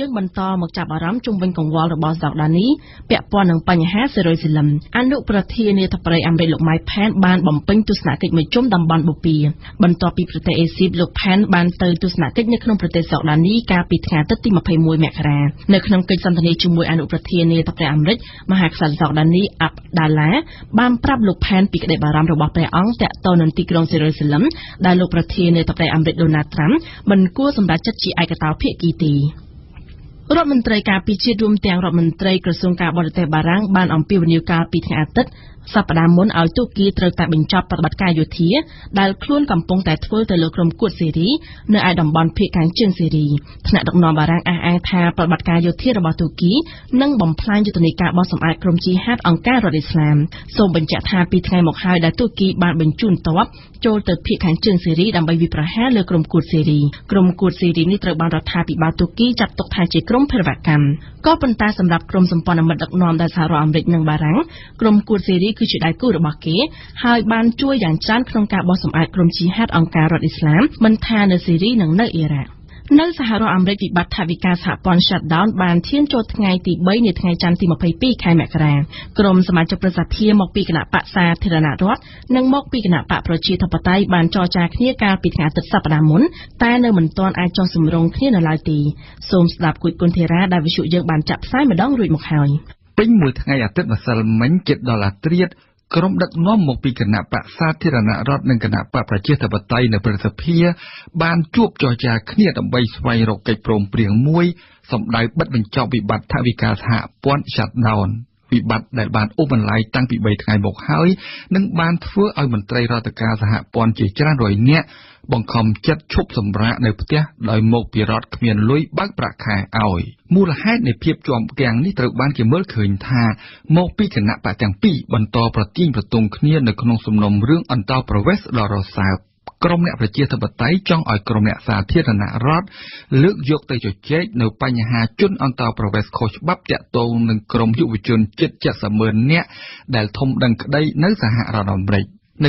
យើងបន្តមកចាប់អារម្មណ៍ជុំវិញកង្វល់របស់សកដានីពាក់ព័ន្ធនឹងបញ្ហាសេរីស៊ីលឹមអនុប្រធានាធិបតីអាមេរិកលោក Mike Pence បានបំពេញទស្សនកិច្ចមួយជុំតំបន់បូព៌ាបន្ទាប់ពីប្រទេសអេស៊ីបលោក Pence បានទៅទស្សនកិច្ចនៅក្នុងប្រទេសសកដានីកាលពីថ្ងៃទី21 មករានៅក្នុងកិច្ចសន្ទនាជាមួយអនុប្រធានាធិបតីអាមេរិកមហាក្សត្រសកដានី Abdallah បានប្រាប់លោក Pence ពីក្តីបារម្ភរបស់ព្រះអង្គទាក់ទងនឹងទីក្រុងសេរីស៊ីលឹមដែលលោកប្រធានាធិបតីអាមេរិក Donald Trump មិនគួរសម្រេចចិត្តជាឯកតោភាគីទេរដ្ឋមន្ត្រីការពារជាតិរួមទាំងរដ្ឋមន្ត្រីក្រសួងការបរទេសបារាំងបានអំពាវនាវកាលពីថ្ងៃអាទិត្យសប្តាហ៍មុនឲ្យទូគីត្រូវតែបញ្ចប់ប្រតិបត្តិការយោធាដែលខ្លួនកំពុងតែធ្វើទៅលើក្រុមគួតសេរីនៅឯតំបន់ភៀកខាងជើងសេរីថ្នាក់ដឹកនាំបារាំងអះអាងថាប្រតិបត្តិការយោធារបស់ទូគីនឹងបំផ្លាញយុទ្ធនាការបោះសម្អាតក្រុមជីហាតអង្គការរដ្ឋឥស្លាមសូមបញ្ជាក់ថាពីថ្ងៃមកហើយដែលទូគីបានបញ្ជូនទ័ពចូលទៅភៀកខាងជើងសេរីដើម្បីវិប្រហារលើក្រុមគួតសេរីនេះត្រូវបានរដ្ឋាភិបាលទូគីចាត់ទុកថាជាក្រុមភេរវកម្មក៏ប៉ុន្តែសម្រាប់ក្រុមសម្ព័ន្ធមិត្តដឹកនាំដែលសហរដ្ឋអាមេរិកនិងបារាំងក្រុមគួតសេរី Islam, នៅសហរដ្ឋអាមេរិកវិបត្តិថាវិការសហព័ន្ធ ក្រុមដឹកនាំមកពីគណៈបក្សសាធារណរដ្ឋនិងគណៈបក្សប្រជាធិបតេយ្យនៅប្រសិទ្ធភាពបានជួបចរចាគ្នាដើម្បីស្វែងរកកិច្ចព្រមព្រៀងមួយសម្ដែងបិទបញ្ចប់វិបត្តិថវិកាសហព័ន្ធ មូលហេតុនៃភាពជាប់គាំងនេះត្រូវបានគេមើលឃើញថាមកពីគណៈបច្ចាំពីបន្តប្រទាញប្រទងគ្នានៅក្នុងសំណុំរឿងអន្តរប្រវេសន៍ដ៏រសើបក្រុមអ្នកប្រជាធិបតេយ្យចង់ឲ្យក្រុមអ្នកសាធារណរដ្ឋលើកយកទៅជជែកនៅបញ្ហាជនអន្តរប្រវេសន៍ខុសច្បាប់ទាក់ទងនឹងក្រុមយុវជន នៅ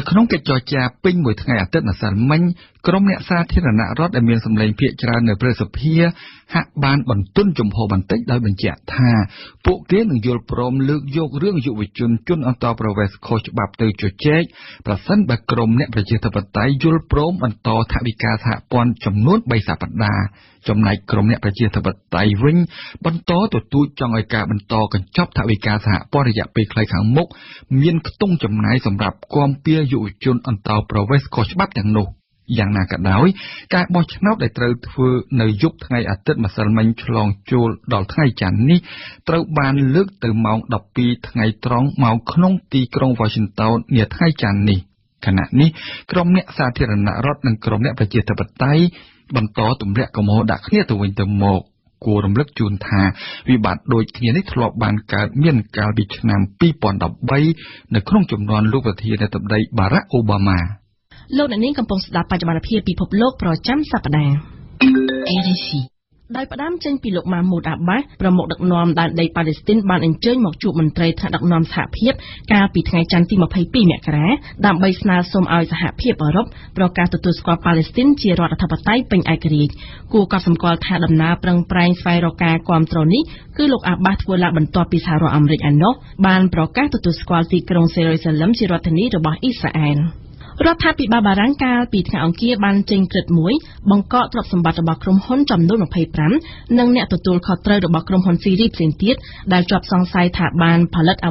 ក្នុងកិច្ចចរចាពេញមួយថ្ងៃអាទិត្យម្សិលមិញក្រុមអ្នកសាធារណរដ្ឋដែលមានសម្លេងភាគច្រើននៅព្រឹទ្ធសភាហាក់បានបន្ទន់ចំហបន្តិចដោយបញ្ញត្តិថាពួកគេនឹងយល់ព្រមលើកយករឿងយុវជនជនអន្តោប្រវេសន៍ខុសច្បាប់ទៅជជែកប្រសិនបើក្រុមអ្នកប្រជាធិបតេយ្យយល់ព្រមបន្តថវិកាសហព័ន្ធចំនួន 3 សប្តាហ៍ចំណែកក្រុមអ្នកប្រជាធិបតេយ្យវិញបន្តទទួលចង់ឲ្យការបន្តកញ្ចប់ថវិកាសហព័ន្ធរយៈពេលខ្លីខាងមុខ យ៉ាងណាក៏ដោយការបោះឆ្នោតដែលត្រូវធ្វើនៅយប់ថ្ងៃអាទិត្យម្សិលមិញឆ្លងចូលដល់ថ្ងៃច័ន្ទនេះត្រូវបានលើកទៅម៉ោង 12 ថ្ងៃត្រង់មកក្នុងទីក្រុង Washington នាថ្ងៃច័ន្ទនេះខណៈនេះក្រុមអ្នកសាធារណរដ្ឋនិងក្រុមអ្នកប្រជាធិបតេយ្យបន្តទម្លាក់កំហុសដាក់គ្នាទៅវិញទៅមក គួររំលឹកជូនថាវិបត្តិដូចគ្នានេះធ្លាប់បានកើតមានកាលពីឆ្នាំ 2013 នៅក្នុងជំនាន់លោកប្រធានាធិបតីបារ៉ាក់ អូបាម៉ា លោកអ្នកនាងកំពុងស្ដាប់បច្ចុប្បន្នភាពពិភពលោកប្រចាំសប្ដាហ៍ ដោយផ្ដាំចេញពីលោកម៉ាម៉ូតអាបាសប្រមុខដឹកនាំដែលដីប៉ាឡេស្ទីនបានអញ្ជើញមកជួបមន្ត្រីថ្នាក់ដឹកនាំសហភាពកាលពីថ្ងៃចន្ទទី 22 មករា រដ្ឋាភិបាលបារាំងកាលពីថ្ងៃអង្គារបានចេញក្រឹតមួយបង្កទ្រព្យសម្បត្តិរបស់ក្រុមហ៊ុនចំនួន លោកអ្នកនាងកំពុងស្ដាប់បច្ចុប្បន្នភាពពិភពលោកប្រចាំសប្ដាហ៍ កាល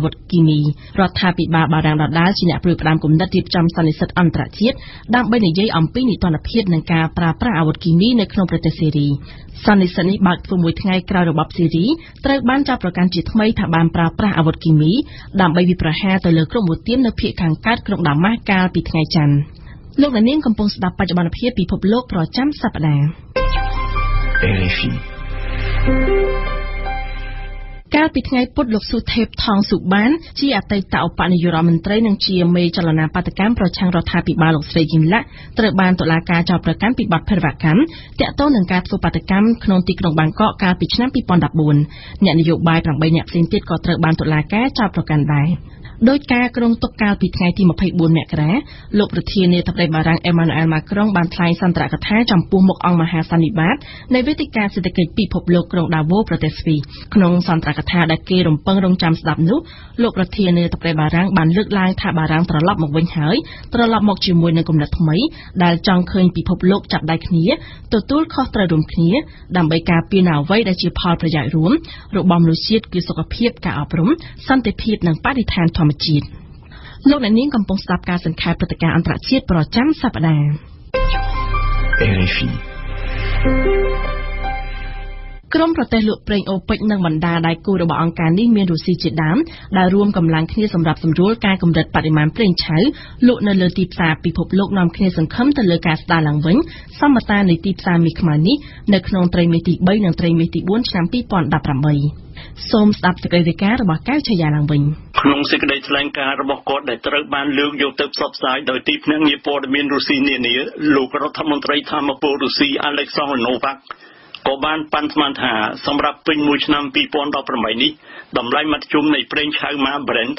ពីថ្ងៃពុធលោកស៊ូថេបថងស៊ូបានជាអតីតឧបនាយករដ្ឋមន្ត្រីនិងជាមេចលនាបាតកម្មប្រឆាំងរដ្ឋាភិបាលលោកស្រីគីមឡាក់ត្រូវបានតុលាការចោទប្រកាន់ពីបទភេរវកម្មទាក់ទងនឹងការធ្វើបាតកម្មក្នុងទីក្រុងបាងកកកាលពីឆ្នាំ 2014 ដោយការក្រុងតុកកាលពីថ្ងៃទី 26 លោកអ្នកនាងកំពុងស្ដាប់ការសង្ខេបព្រឹត្តិការណ៍អន្តរជាតិប្រចាំសប្ដាហ៍ ក្រុមប្រទេសលោកប្រេងអូពេចនឹងបណ្ដាដៃគូរបស់អង្គការនេះមានរុស្ស៊ីជាដើមដែលរួមកម្លាំងគ្នាសម្រាប់សម្រួលការកម្រិតបរិមាណប្រេងឆៅលោកនៅលើទីផ្សារពិភពលោកនាំគ្នាសង្ឃឹមទៅលើការស្ដារឡើងវិញសមតានៃទីផ្សារមីខ្មៅនេះនៅក្នុងត្រីមេទី 3 និងត្រីមេទី 4 ឆ្នាំ 2018 ក៏បានប៉ាន់ស្មានថាសម្រាប់ពេញមួយឆ្នាំ 2018 តម្លៃមាត់ជុំនៃប្រេងឆៅម៉ា Brent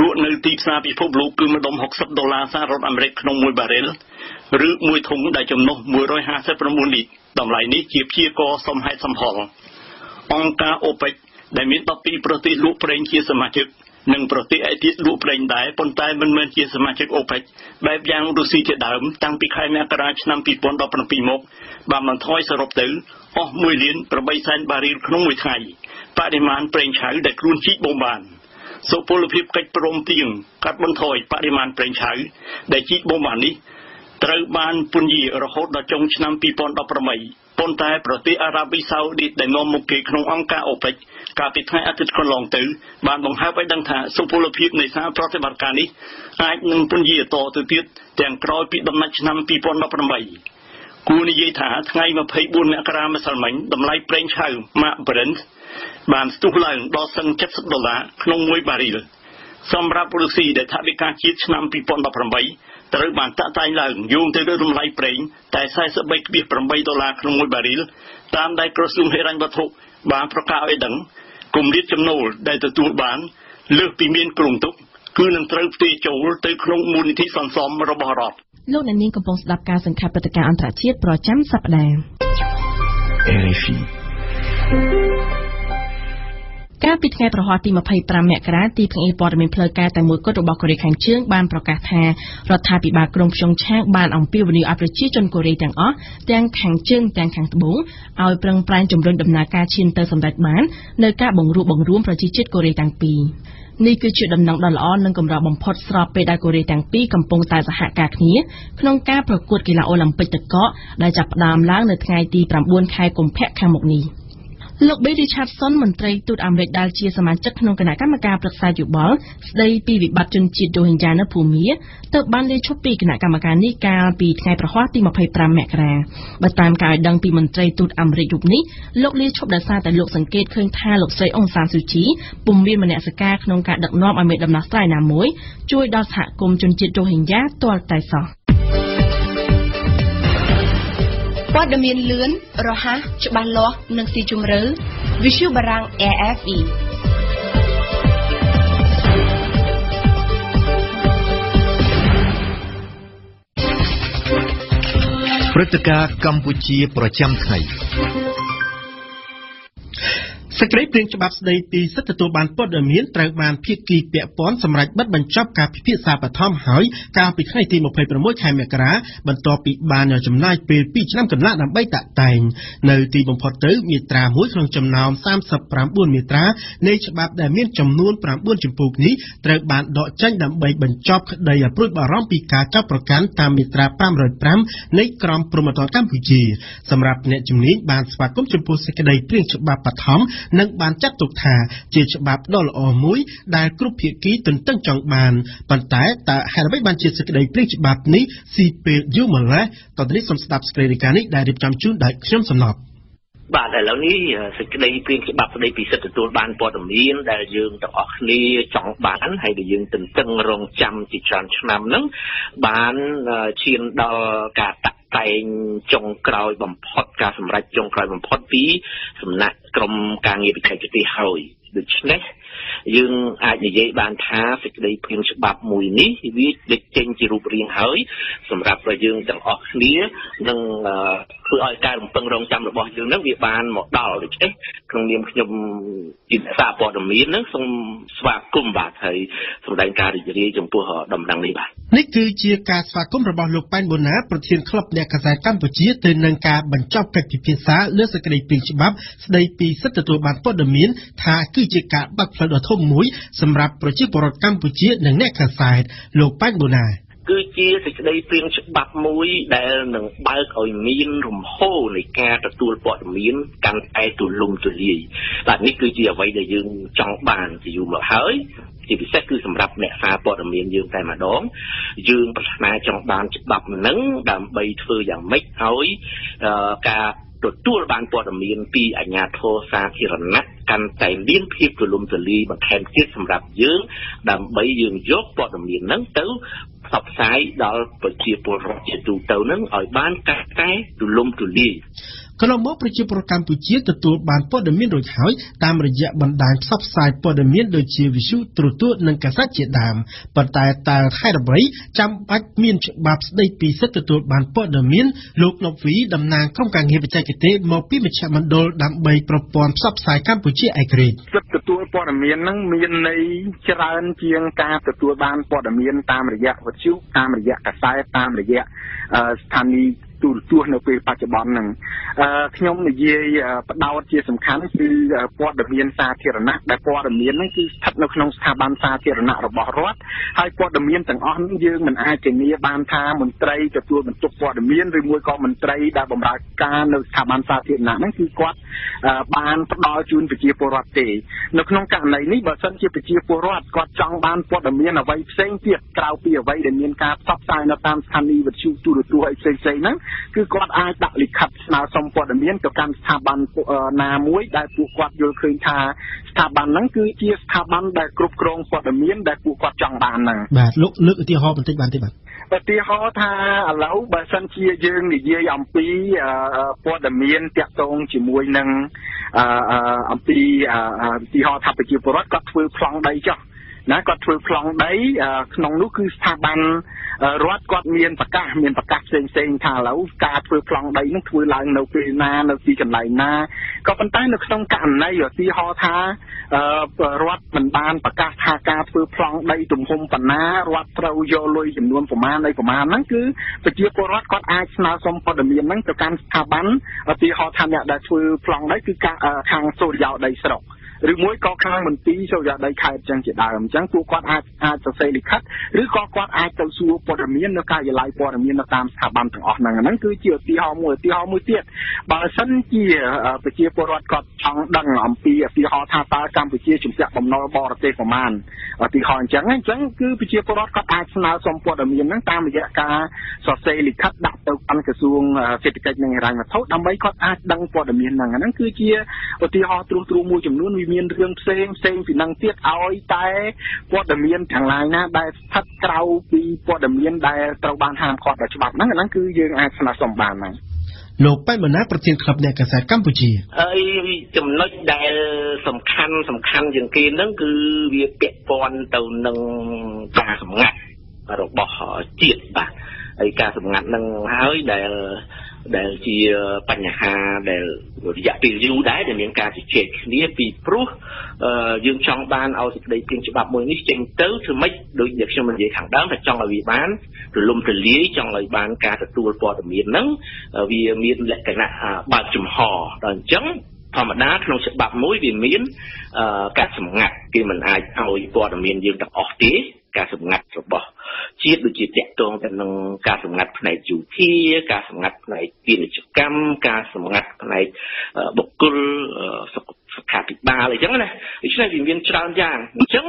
លោកនៅទីផ្សារពិភពលោកគឺម្ដុំ So Polipip Cat Prom Ting, Catman Toy, Pariman Prince High, the cheat bombani, Trauban Punji or Hot the Chong Snam Pipon Dopramai, Pontai Prote Arabi Saudi, the normal cake no anka opec, Capitan at it long tail, Bandung Happy Danta, so Polipip Nisa Prote Barcani, I Punji to the pit, then crawl pit the match nam pipon dopramai. Kuni Yeta, I'm a paybun Akaramasalman, the light Prince High, Mark Brent. Ban Stu Lang, Dawson, $70, Knowway Baril. Some Rapulsi, the Tabika Kitch Nampi Ponda from Bay, the Ruban Tatai Lang, Yung Terum Light Brain, Tai Size of Bake Beef from $1, Knowway Baril, Tam Dai Crossum Heran Batok, Ban Proka Edang, Kumritum Nol, Data Turban, Lurpi Min Krumtuk, Kun and Trump Tay Chol, Tay Knung Munities on Som Roborot. Low and Ninkapons Lapkas and Capitaca and Tachit Projam Saplam. RFI. ការពីថ្ងៃប្រហោះទី នេះគឺជាដំណឹងដ៏ល្អនិងកម្របំផុតស្របពេលដែលកូរ៉េទាំងអស់ទាំងខាងជើងទាំងខាងត្បូងឲ្យប្រឹងប្រែងជំរុញដំណើរការឈានទៅសម្រេចបាននៅការបង្រួបបង្រួមប្រជាជាតិកូរ៉េទាំងពីរនេះគឺជាដំណឹងដ៏ល្អនិងកម្របំផុតស្របពេលដែលកូរ៉េទាំងពីរកំពុងតែសហការគ្នាក្នុងការប្រកួតកីឡាអូឡីំពិកតកកដែលចាប់ផ្ដើមឡើងនៅថ្ងៃទី 9 ព័ត៌មានលឿនរហ័សច្បាស់លាស់និងស៊ីជម្រៅវិទ្យុបារាំង RFE សេចក្តីព្រាងច្បាប់ស្តីពីសិទ្ធិទទួលបានព័ត៌មានត្រូវបានភាគីពាក់ព័ន្ធសម្រាប់បិទបញ្ចប់ការពិភាក្សាបឋមហើយការពិភាក្សាទី នឹងបានចាត់ទុកថាជាច្បាប់ដ៏ល្អមួយដែលគ្រប់ភាគីទន្ទឹងចង់បានប៉ុន្តែតើហេតុអ្វីបានជាសេចក្តីព្រាងច្បាប់នេះស៊ីពេលយូរមកឡើយតើនេះសំស្ដាប់សេចក្តីរាយការណ៍នេះដែលរៀបចំជូនដោយខ្ញុំសំណប់ បាទឥឡូវនេះសេចក្តីព្រាងច្បាប់ស្តីពីសិទ្ធិទទួលបានព័ត៌មានដែលយើងទាំងអស់គ្នាចង់បានហើយដែលយើងទន្ទឹងរង់ចាំជាច្រើនឆ្នាំនឹងបានឈានដល់ការ តែងចងក្រោយបំផុតការសម្រេចចងក្រោយបំផុតពីសំណាក់ក្រុមការងារវិក័យយុតិហើយដូច្នេះយើងអាចនិយាយបានថាសេចក្ដីព្រាងច្បាប់មួយនេះវាដឹកចេញជារូបរាងហើយសម្រាប់ឲ្យយើងទាំងអស់គ្នានឹងធ្វើឲ្យការរំពឹងរង់ចាំរបស់យើងនឹងវាបានមកដល់ដូច្នេះក្នុងនាមខ្ញុំ ជាការស្វាគមន៍របស់លោកប៉ែនបូណាប្រធានក្លឹបអ្នកកាសែតកម្ពុជាទៅនឹងការបញ្ចប់កិច្ចពិភាក្សាលើសេចក្ដីព្រាងច្បាប់ស្ដីពីសិទ្ធិទទួលបានព័ត៌មានថាគឺជាការបាត់ផ្លូវដ៏ធំមួយសម្រាប់ប្រជាពលរដ្ឋកម្ពុជានិងអ្នកកាសែត គឺជាសេចក្ដីព្រាងច្បាប់មួយដែលនឹងបើកឲ្យមានរំហោនៃការទទួលព័ត៌មានកាន់តែទូលព័ត៌មាន ទទួលបានព័ត៌មានពីអាជ្ញាធរសាធារណៈកាន់តែមានភាពទូលំទូលាយបន្ថែមទៀតសម្រាប់យើងដើម្បីយើងយកព័ត៌មានហ្នឹងទៅផ្សព្វផ្សាយដល់ប្រជាពលរដ្ឋជាទូទៅហ្នឹងឲ្យបានកាន់តែទូលំទូលាយ ទូលទូរនៅពេលបច្ចុប្បន្នហ្នឹងខ្ញុំនិយាយបដោតជាសំខាន់គឺព័ត៌មានសាធារណៈដែលព័ត៌មានហ្នឹងគឺស្ថិតនៅក្នុងស្ថាប័នសាធារណៈរបស់រដ្ឋហើយព័ត៌មានទាំងអស់នេះយើងមិនអាចជាងាយបានថាមន្ត្រីទទួលបន្ទុកព័ត៌មានឬមួយក៏មន្ត្រីដែលបម្រើការនៅស្ថាប័នសាធារណៈហ្នឹងគឺគាត់បានផ្ដល់ជូនប្រជាពលរដ្ឋទេនៅក្នុងករណីនេះបើសិនជាប្រជាពលរដ្ឋគាត់ចង់បានព័ត៌មានអ្វីផ្សេងទៀតក្រៅពីអ្វីដែលមានការផ្សព្វផ្សាយនៅតាមស្ថានីយវិទ្យុទូរទស្សន៍អីផ្សេងៗហ្នឹងគឺគាត់អាចដាក់លិខិតស្នើសុំព័ត៌មានទៅ កម្មស្ថាប័នណាមួយដែលពួកគាត់ចង់បានហ្នឹងបាទលោកលើកឧទាហរណ៍បន្តិចបានទេបាទឧទាហរណ៍ថាឥឡវបើសិនជាយើងនិយាយអំពីព័ត៌មានតាក់ទងជាមួយនឹងអំពីទីហោថាបជាពលរដ្ឋគាត់ធ្វើប្លង់ដីចុះ រដ្ឋគាត់មានប្រកាសមានប្រកាសផ្សេងៗថាឥឡវការធ្វើប្លង់ដីនឹងធ្វើឡើងនៅពេលណានៅទីកន្លែងណាក៏ប៉ុន្តែនៅក្នុងករណីឧទាហរណ៍ថារដ្ឋមិនបានប្រកាសថាការធ្វើប្លង់ដីទំហំប៉ុណ្ណារដ្ឋត្រូវយកលុយចំនួនប្រមាណអីប្រមាណហ្នឹងគឺប្រជាពលរដ្ឋគាត់អាចស្នើសុំព័ត៌មានហ្នឹងទៅកាន់ស្ថាប័នអតិហោថាអ្នកដែលធ្វើប្លង់ដីគឺខាងសូរិយោដីស្រុក ឬមួយក៏ខាងមន្ត្រីចូលយកដីខេត្តចឹងជាដើមអញ្ចឹងពួកគាត់អាចអាចសរសេរលិខិតឬក៏គាត់អាចទៅសួរព័ត៌មាននៅការិយាល័យព័ត៌មាននៅតាមស្ថាប័នទាំងអស់ហ្នឹងហ្នឹងគឺជាឧទាហរណ៍មួយឧទាហរណ៍មួយទៀតបើសិនជាប្រជាពលរដ្ឋគាត់អាចស្នើសុំព័ត៌មានហ្នឹងតាមរយៈការសរសេរលិខិតដាក់ទៅអង្គក្រសួងសេដ្ឋកិច្ចនិងហិរញ្ញវត្ថុដើម្បីគាត់អាចដឹងព័ត៌មានហ្នឹងហ្នឹងគឺជាឧទាហរណ៍ទ្រង់ទ្រង់មួយចំនួនវាមានរឿងផ្សេង ផ្សេងពីហ្នឹងទៀតឲ្យតែព័ត៌មានទាំងឡាយណាដែលស្ថិតក្រៅពីព័ត៌មានដែលត្រូវបានហាមឃាត់ដោយច្បាប់ហ្នឹងគឺយើងអាចស្នើសុំបានហ្នឹង លោកប៉ែនបណ្ណាប្រធានក្លឹបអ្នកកាសែតកម្ពុជាចំណុចដែលសំខាន់ជាងគេហ្នឹងគឺវាពាក់ព័ន្ធទៅនឹងការសម្ងាត់របស់ជាតិបាទហើយការសម្ងាត់ហ្នឹងហើយដែល ដែលជាបញ្ហាដែលរយៈពេលយូរដែរដែលមានការជជែកគ្នាពីព្រោះយើងចង់បានឲ្យសេចក្តីព្រាងច្បាប់មួយនេះចេញទៅគឺមិនដូចដែលខ្ញុំនិយាយខាងដើមថាចង់ឲ្យវាបានរលំរលាយចង់ឲ្យបានការទទួលព័ត៌មានហ្នឹងវាមានលក្ខណៈបើកចំហដល់អញ្ចឹង ធម្មតាក្នុងច្បាប់មួយវាមានការសម្ងាត់គេមិនអាចឲ្យព័ត៌មានយើងទាំងអស់ទេការសម្ងាត់របស់ជាតិដូចជាតាក់ទងទៅនឹងការសម្ងាត់ផ្នែកយោធាការសម្ងាត់ផ្នែកពាណិជ្ជកម្មការសម្ងាត់ផ្នែកបុគ្គលសុខាភិបាលអីចឹងណាដូច្នេះវាមានច្រើនយ៉ាងអញ្ចឹង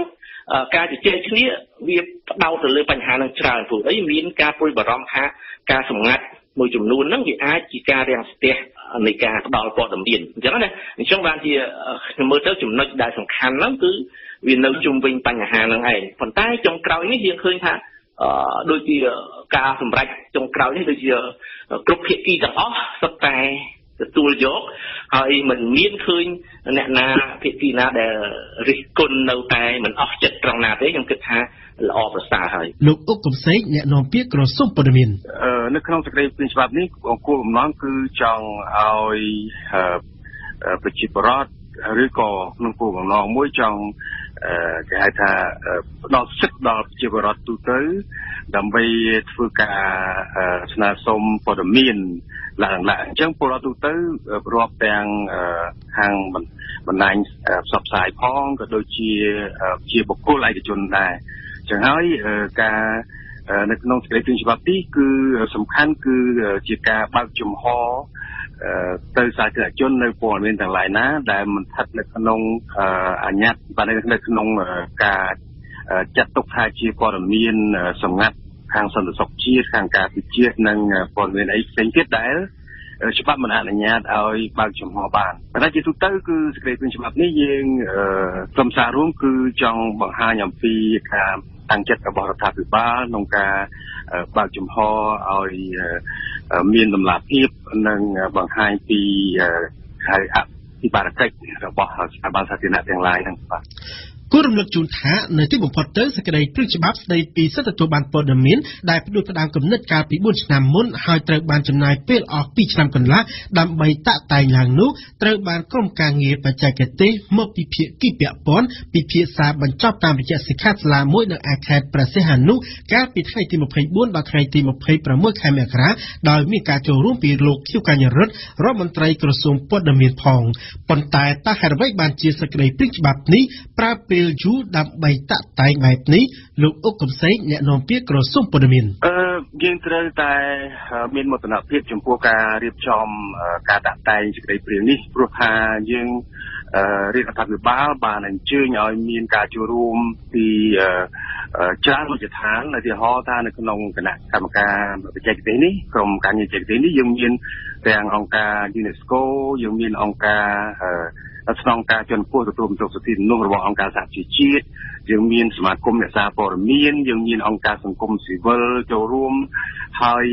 ការជជែកគ្នាវាផ្ដោតទៅលើបញ្ហានឹងច្រើនព្រោះអីមានការព្រួយបារម្ភថាការសម្ងាត់ មួយចំនួនហ្នឹងវាអាចជាការរាំងស្ទះនៃការផ្ដាល់ព័ត៌មានអញ្ចឹងណាខ្ញុំមើលទៅចំណុចដែលសំខាន់ហ្នឹងគឺវានៅជុំវិញបញ្ហាហ្នឹងឯងប៉ុន្តែចុងក្រោយនេះយើងឃើញថាដូចជាការសម្រេចចុងក្រោយនេះដូចជាគ្រប់ភាគីទាំងអស់សុទ្ធតែទទួលយកហើយមិនមានឃើញអ្នកណាភាគីណាដែលរិះគន់នៅតែមិនអស់ចិត្តត្រង់ណាទេខ្ញុំគិតថា នៅក្នុងសេចក្តីព្រាងច្បាប់នេះអង្គរបំណងគឺចង់ឲ្យប្រជាពលរដ្ឋឬក៏ក្នុងគោលបំណងមួយចង់គេហៅថាផ្ដល់សិទ្ធិដល់ប្រជាពលរដ្ឋទូទៅដើម្បីធ្វើការស្នើសុំព័ត៌មានឡើងឡើងអញ្ចឹងពលរដ្ឋទូទៅរាប់ទាំងហាងបណ្ណាញផ្សព្វផ្សាយផងក៏ដូចជាជាបុគ្គលឯកជនដែរ ចឹងហើយការនៅក្នុងសេចក្តីព្រាងច្បាប់នេះគឺសំខាន់គឺជាការបើកចំហទៅសារធារជននៅព័ត៌មានទាំងឡាយណាដែលមិនស្ថិតនៅក្នុងអាញាត់បាននៅក្នុងការចាត់ទុកថាជាព័ត៌មានសម្ងាត់ខាងសន្តិសុខជាតិខាងការពិជានិងព័ត៌មានអីផ្សេងទៀតដែលច្បាប់មិនអនុញ្ញាតឲ្យបើកចំហបានប៉ុន្តែជាទូទៅគឺសេចក្តីព្រាងច្បាប់នេះយើងសំសាររួមគឺចង់បង្ហាញអំពីការ ตั้งใจจะบอกรัฐบาลน้องการบางจุ่มห่อเอาเมียนลำลาพิบนั่งบางห้าปีใครอ่ะที่บาร์เก็ตเราบอกสถาบันศาสนาอย่างไรนั่นป่ะกูรำลึกจุนท้าในที่บุพเพเตอร์สกัดพฤติบัติในปีสัตว์ตัวบานปอดมินได้ประดุษประดามกำเนิดการปีบุญชนามมุนหายเติร์บานจำนายเปลออกปีชนามกันละดำใบตะตายอย่างนุกเติร์บานกรมการเงินปัจจัยเกติเมื่อปีเพียกี่เปียปอนปีเพียสาบรรจบตามปัจจัยสิกขาสลามวยในอาคารประเสหานุการปิดให้ตีมภัยบุญบาไทยตีมภัยประเมื่อแคมคราโดยมีการโจรุ่มปีโลกคิวการยรดรัฐมนตรีกระทรวงปอดมินพองปนตายตาหายไว้บานเจียสกัดพฤติบัตินี้ปราบยูดำใบตะตายแบบนี้ลูกอุกมไซเนนองเปียกระส่งปนมินยิ่งเติร์ตายมีมตนาเพียบจมพัวการเรียบจอมการตัดตายจากในเปลี่ยนนี้พวกหายิ่งเรียกทับบ้าบานันชื่อยอยมีการจูรูมตีจ้างมาจากฐานในที่ฮอท่านในขนมขณะกรรมการประเจกตีนี้กรมการเงินเจกตีนี้ยิ่งมีแรงองค์การยูเนสโกยิ่งมีองค์การรัฐองค์การจนผู้รวมจบสิทธิ์นุ่งระบบองค์การสหประชาชาติยังมีสมาคมเนี่ยสาปอร์มีนยังมีองค์การสังคมสิวิลจะรวมไทย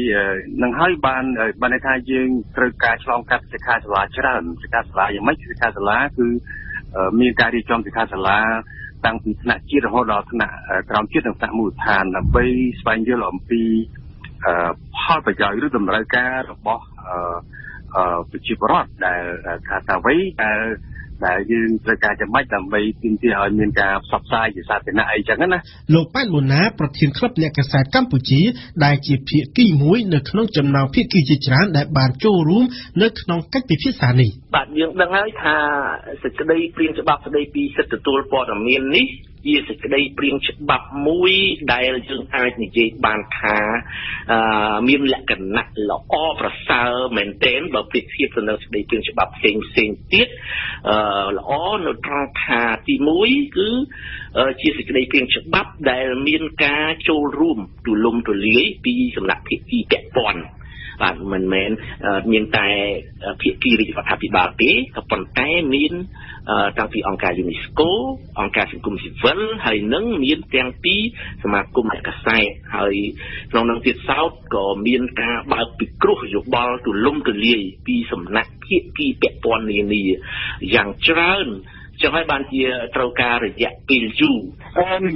นังไทยบ้านในไทยยังเกิดการฉลองการศึกษาสลาเชิญศึกษาสลายังไม่ศึกษาสลาคือมีการดีจอมศึกษาสลาตั้งปีขณะชีดหัวเราขณะกรามชีดต่างๆมูลฐานไปสเปนเยอรมันปีพ่อไปจ่ายรุ่นดำรายการระบบปัจจุบันได้การตะไว้แต่ยืนประกาศจะไม่ทำไปทิ้งที่เอาเมียนกาสับสายอยู่ซาเป็นอะไรจังนั้นนะโลกบ้านมุนนะประเทศครอบเนกษตรกัมพูชีได้จีบเพียกี้มุ้ยเนื้อขนมจำนวนเพียกี้จีจานได้บานโจรูมเนื้อขนมกัดปีพิษานีบาดยังดังนั้นค่ะศึกได้เปลี่ยนฉบับได้ปีศัตรูตัวปอดเมียนนี้ยี่ศึกได้เปลี่ยนฉบับมุ้ยได้ยังไอ้นี่จีบานค่ะเมียนแหลกกันหนักหล่ออ้อประเสริฐเหม็นเต้นแบบปิดเทียบสนองศึกได้เปลี่ยนฉบับเซ็งเซ็งเตี้ยอ๋อในทางทาตีมุ้ยคือชีสิกได้เพียงฉบับได้เมียนกาโจรูมตุลมตุเลี้ยปีสำนักพิธีแกะปอนอ่ะมันเหมือนเมียนแต่พิธีริวัฒน์พิบาลเตะกับปอนแต่เมียนทางที่องค์การยูเนสโกองค์การสังคมสิวิลให้นั่งเมียนแตงปีสมาคมแห่งกษัตริย์ให้น้องนังติดเศร้าก็เมียนกาบาปิกรุขยกบอลตุลมตุเลี้ยปีสำนักพิธีแกะปอนนี่อย่างเจริญจะให้บางทีตระการอยากปีจู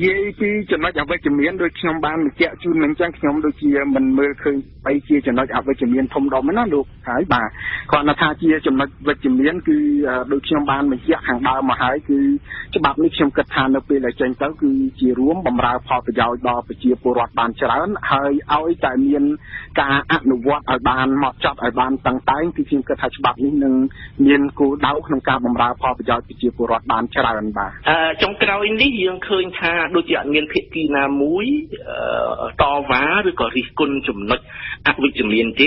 ยี่ที่จะมาจากไปจมีนโดยขนมบางเจ้าจูนเหมือนจังขนมโดยที่มันเมื่อเคยไปเชี่ยจะน้อยเอาไปจมีนทมดอมมันน่าดูหายบ่าก่อนนาทาเชี่ยจะมาไปจมีนคือโดยขนมบางเหมือนเจ้าห่างดาวมาหายคือฉบับนี้ขนมกระทานเราไปเลยจังเต้าคือเชี่ยร่วมบำราพอไปยาวดอไปเชี่ยปวดบานฉลาดหายเอาไอ้แต่เมียนกาอนุวัตบานเหมาะจับอบานต่างๆที่ขนมกระทานฉบับนี้หนึ่งเมียนกูดาวขนมกาบำราพอไปยาวไปเชี่ยปวดรัฐบาลชราบ้าจงกล่าวอินดี้ยังเคยทาโดยจากเงินเพกีนามุยต่อว้าหรือก่อริกุลจุ่มนกอักวิจุเรียนเจ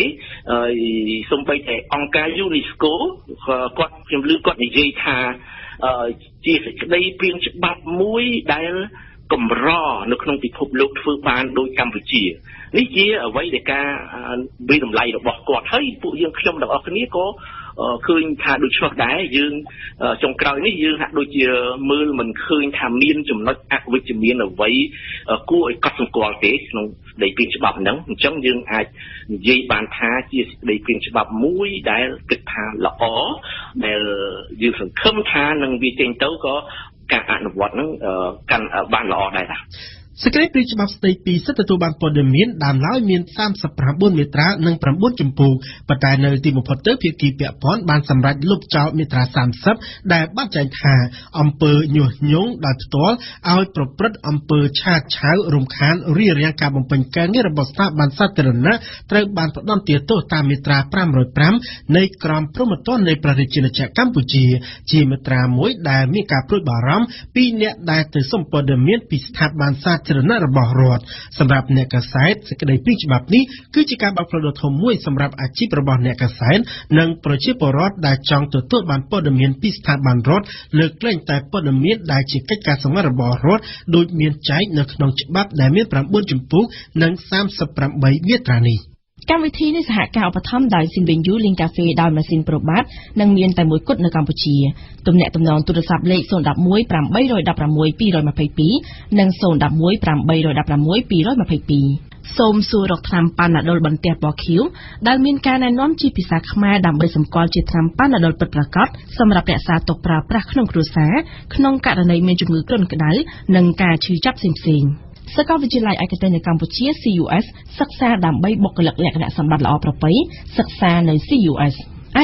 ส่งไปแต่องค์การยูเนสโกก็ยังลืมก็ในเจทาจีสได้เพียงฉบับมุยได้กำรอนกนงติภพลุกฟื้นบานโดยกัมพูชีนี่เจเอาไว้ในการบินไหลดอกกอดเฮ้ยผู้ยังขยมดอกอันนี้ก็คืนทาดูชดได้ยืนจงกล่าวนี้ยืนหาดูเจอมือมันคืนทำมีนจุ่มนักอักวิจิมีนเอาไว้กู้ไอ้กัสงกอลเตะน้องได้เปลี่ยนฉบับนั้นจังยืนไอ้ยีบานท้าจีได้เปลี่ยนฉบับมุ้ยได้กึศทาละอ๋อในยืนสังคมทานังวิเจนเต้าก็การอ่านวัดนั้นการบ้านละอ๋อได้ละสกัดปริจบับสเตย์ปีสัตว์ตัวบางปอดเมียนดามล้อยเมียนซ้ำสับปะบุญเมตราหนึ่งปะบุญจมพูปัจจัยในติมพอเตอร์เพียกีเปียพรบานสำรัดลูกเจ้าเมตราสามซับได้บ้านใจหาอำเภอหยวนยงดาวตัวเอาปรบปรดอำเภอชาติเช้ารวมค้านเรียงการบำเพ็ญการเงียบบสถาบันสัตว์เตอร์นะเตรียมบานปะน้อมเตียโตตามเมตราพร่ำรอยพร่ำในกรมพระมต้นในประเทศจีนจากกัมพูชีจีเมตรามวยได้มีการปลุกบารมปีเนี้ยได้ถือสมปอดเมียนปีสถาบันสัตว์เจริญระบบรอดสำหรับเนกสายสกัดพริ้งฉบับนี้คือจิการบัพพลดทมวยสำหรับอาชีพระบบเนกสายนั่งประชิดปรอดได้จองตัวบันปอดเมียนพิสถาบันรถเลือกเล่นแต่ปอดเมียนได้จิกการสำหรับระบบรถโดยเมียนใจนักนองฉบับได้เมียนประมุ่นจุ่มปุกนั่งซ้ำสับประใบเมียตรานี កម្មវិធីនេះសហការឧបត្ថម្ភដោយស៊ីនវិញយូលីងកាហ្វេដោយម៉ាស៊ីនប្រមាត់និងមានតែមួយគត់នៅកម្ពុជា សូមសួររកថ្នាំប៉ាណាដុលបន្ទះពណ៌ខៀវដែលមានការណែនាំជាភាសាខ្មែរដើម្បីសម្គាល់ជាថ្នាំប៉ាណាដុលពិតប្រាកដសម្រាប់រក្សាទុកប្រើប្រាស់ក្នុងគ្រួសារក្នុងករណីមានជំងឺគ្រុនក្តៅ និងការឈឺចាប់ផ្សេងៗ CUS សិក្សាដើម្បីបុគ្គលិកលក្ខណៈសម្បត្តិល្អប្រពៃសិក្សានៅ CUS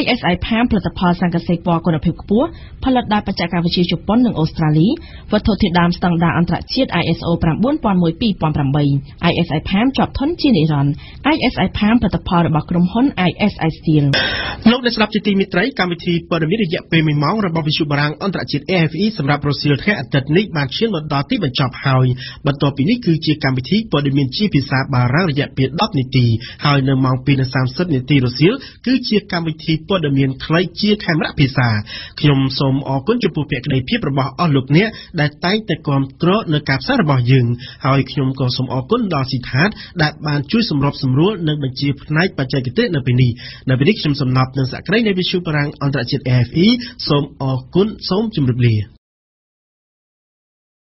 ISI PAM ផលិតផលស័ង្កសេពណ៌គុណភាពខ្ពស់ផលិតដោយបច្ចេកវិទ្យាជប៉ុននិងអូស្ត្រាលីវត្ថុធាតុដើមស្តង់ដារអន្តរជាតិ ISO 9001:2008 ISI PAM ជាប់ធនជានិរន្តរ៍ ISI PAM ផលិតផលរបស់ក្រុមហ៊ុន ISI Steel លោកអ្នកស្ដាប់ជាទីមេត្រីកម្មវិធីព័ត៌មានរយៈពេល 1 ម៉ោងរបស់វិទ្យុបារាំងអន្តរជាតិ AFE សម្រាប់រសៀលថ្ងៃអាទិត្យនេះបានឈានមកដល់ទីបញ្ចប់ហើយបន្ទាប់ពីនេះគឺជាកម្មវិធីព័ត៌មានជាភាសាបារាំងរយៈពេល 10 នាទីហើយនៅម៉ោង 2:30 នាទីរសៀលគឺជាកម្មវិធី ព័ត៌មានខ្លីជាខេមរៈភាសាខ្ញុំសូមអរគុណចំពោះភក្តីភាពរបស់អស់លោកអ្នកដែលតែងតែគាំទ្រនៅការផ្សាយរបស់យើងហើយខ្ញុំក៏សូមអរគុណដល់សិដ្ឋាតដែលបានជួយសម្របសម្រួលនិងបញ្ជាផ្នែកបច្ចេកទេសនៅពេលនេះនៅពេលនេះខ្ញុំសំណប់នឹងសក្តិនៃវិទ្យុបារាំងអន្តរជាតិAFEសូមអរគុណសូមជម្រាបលា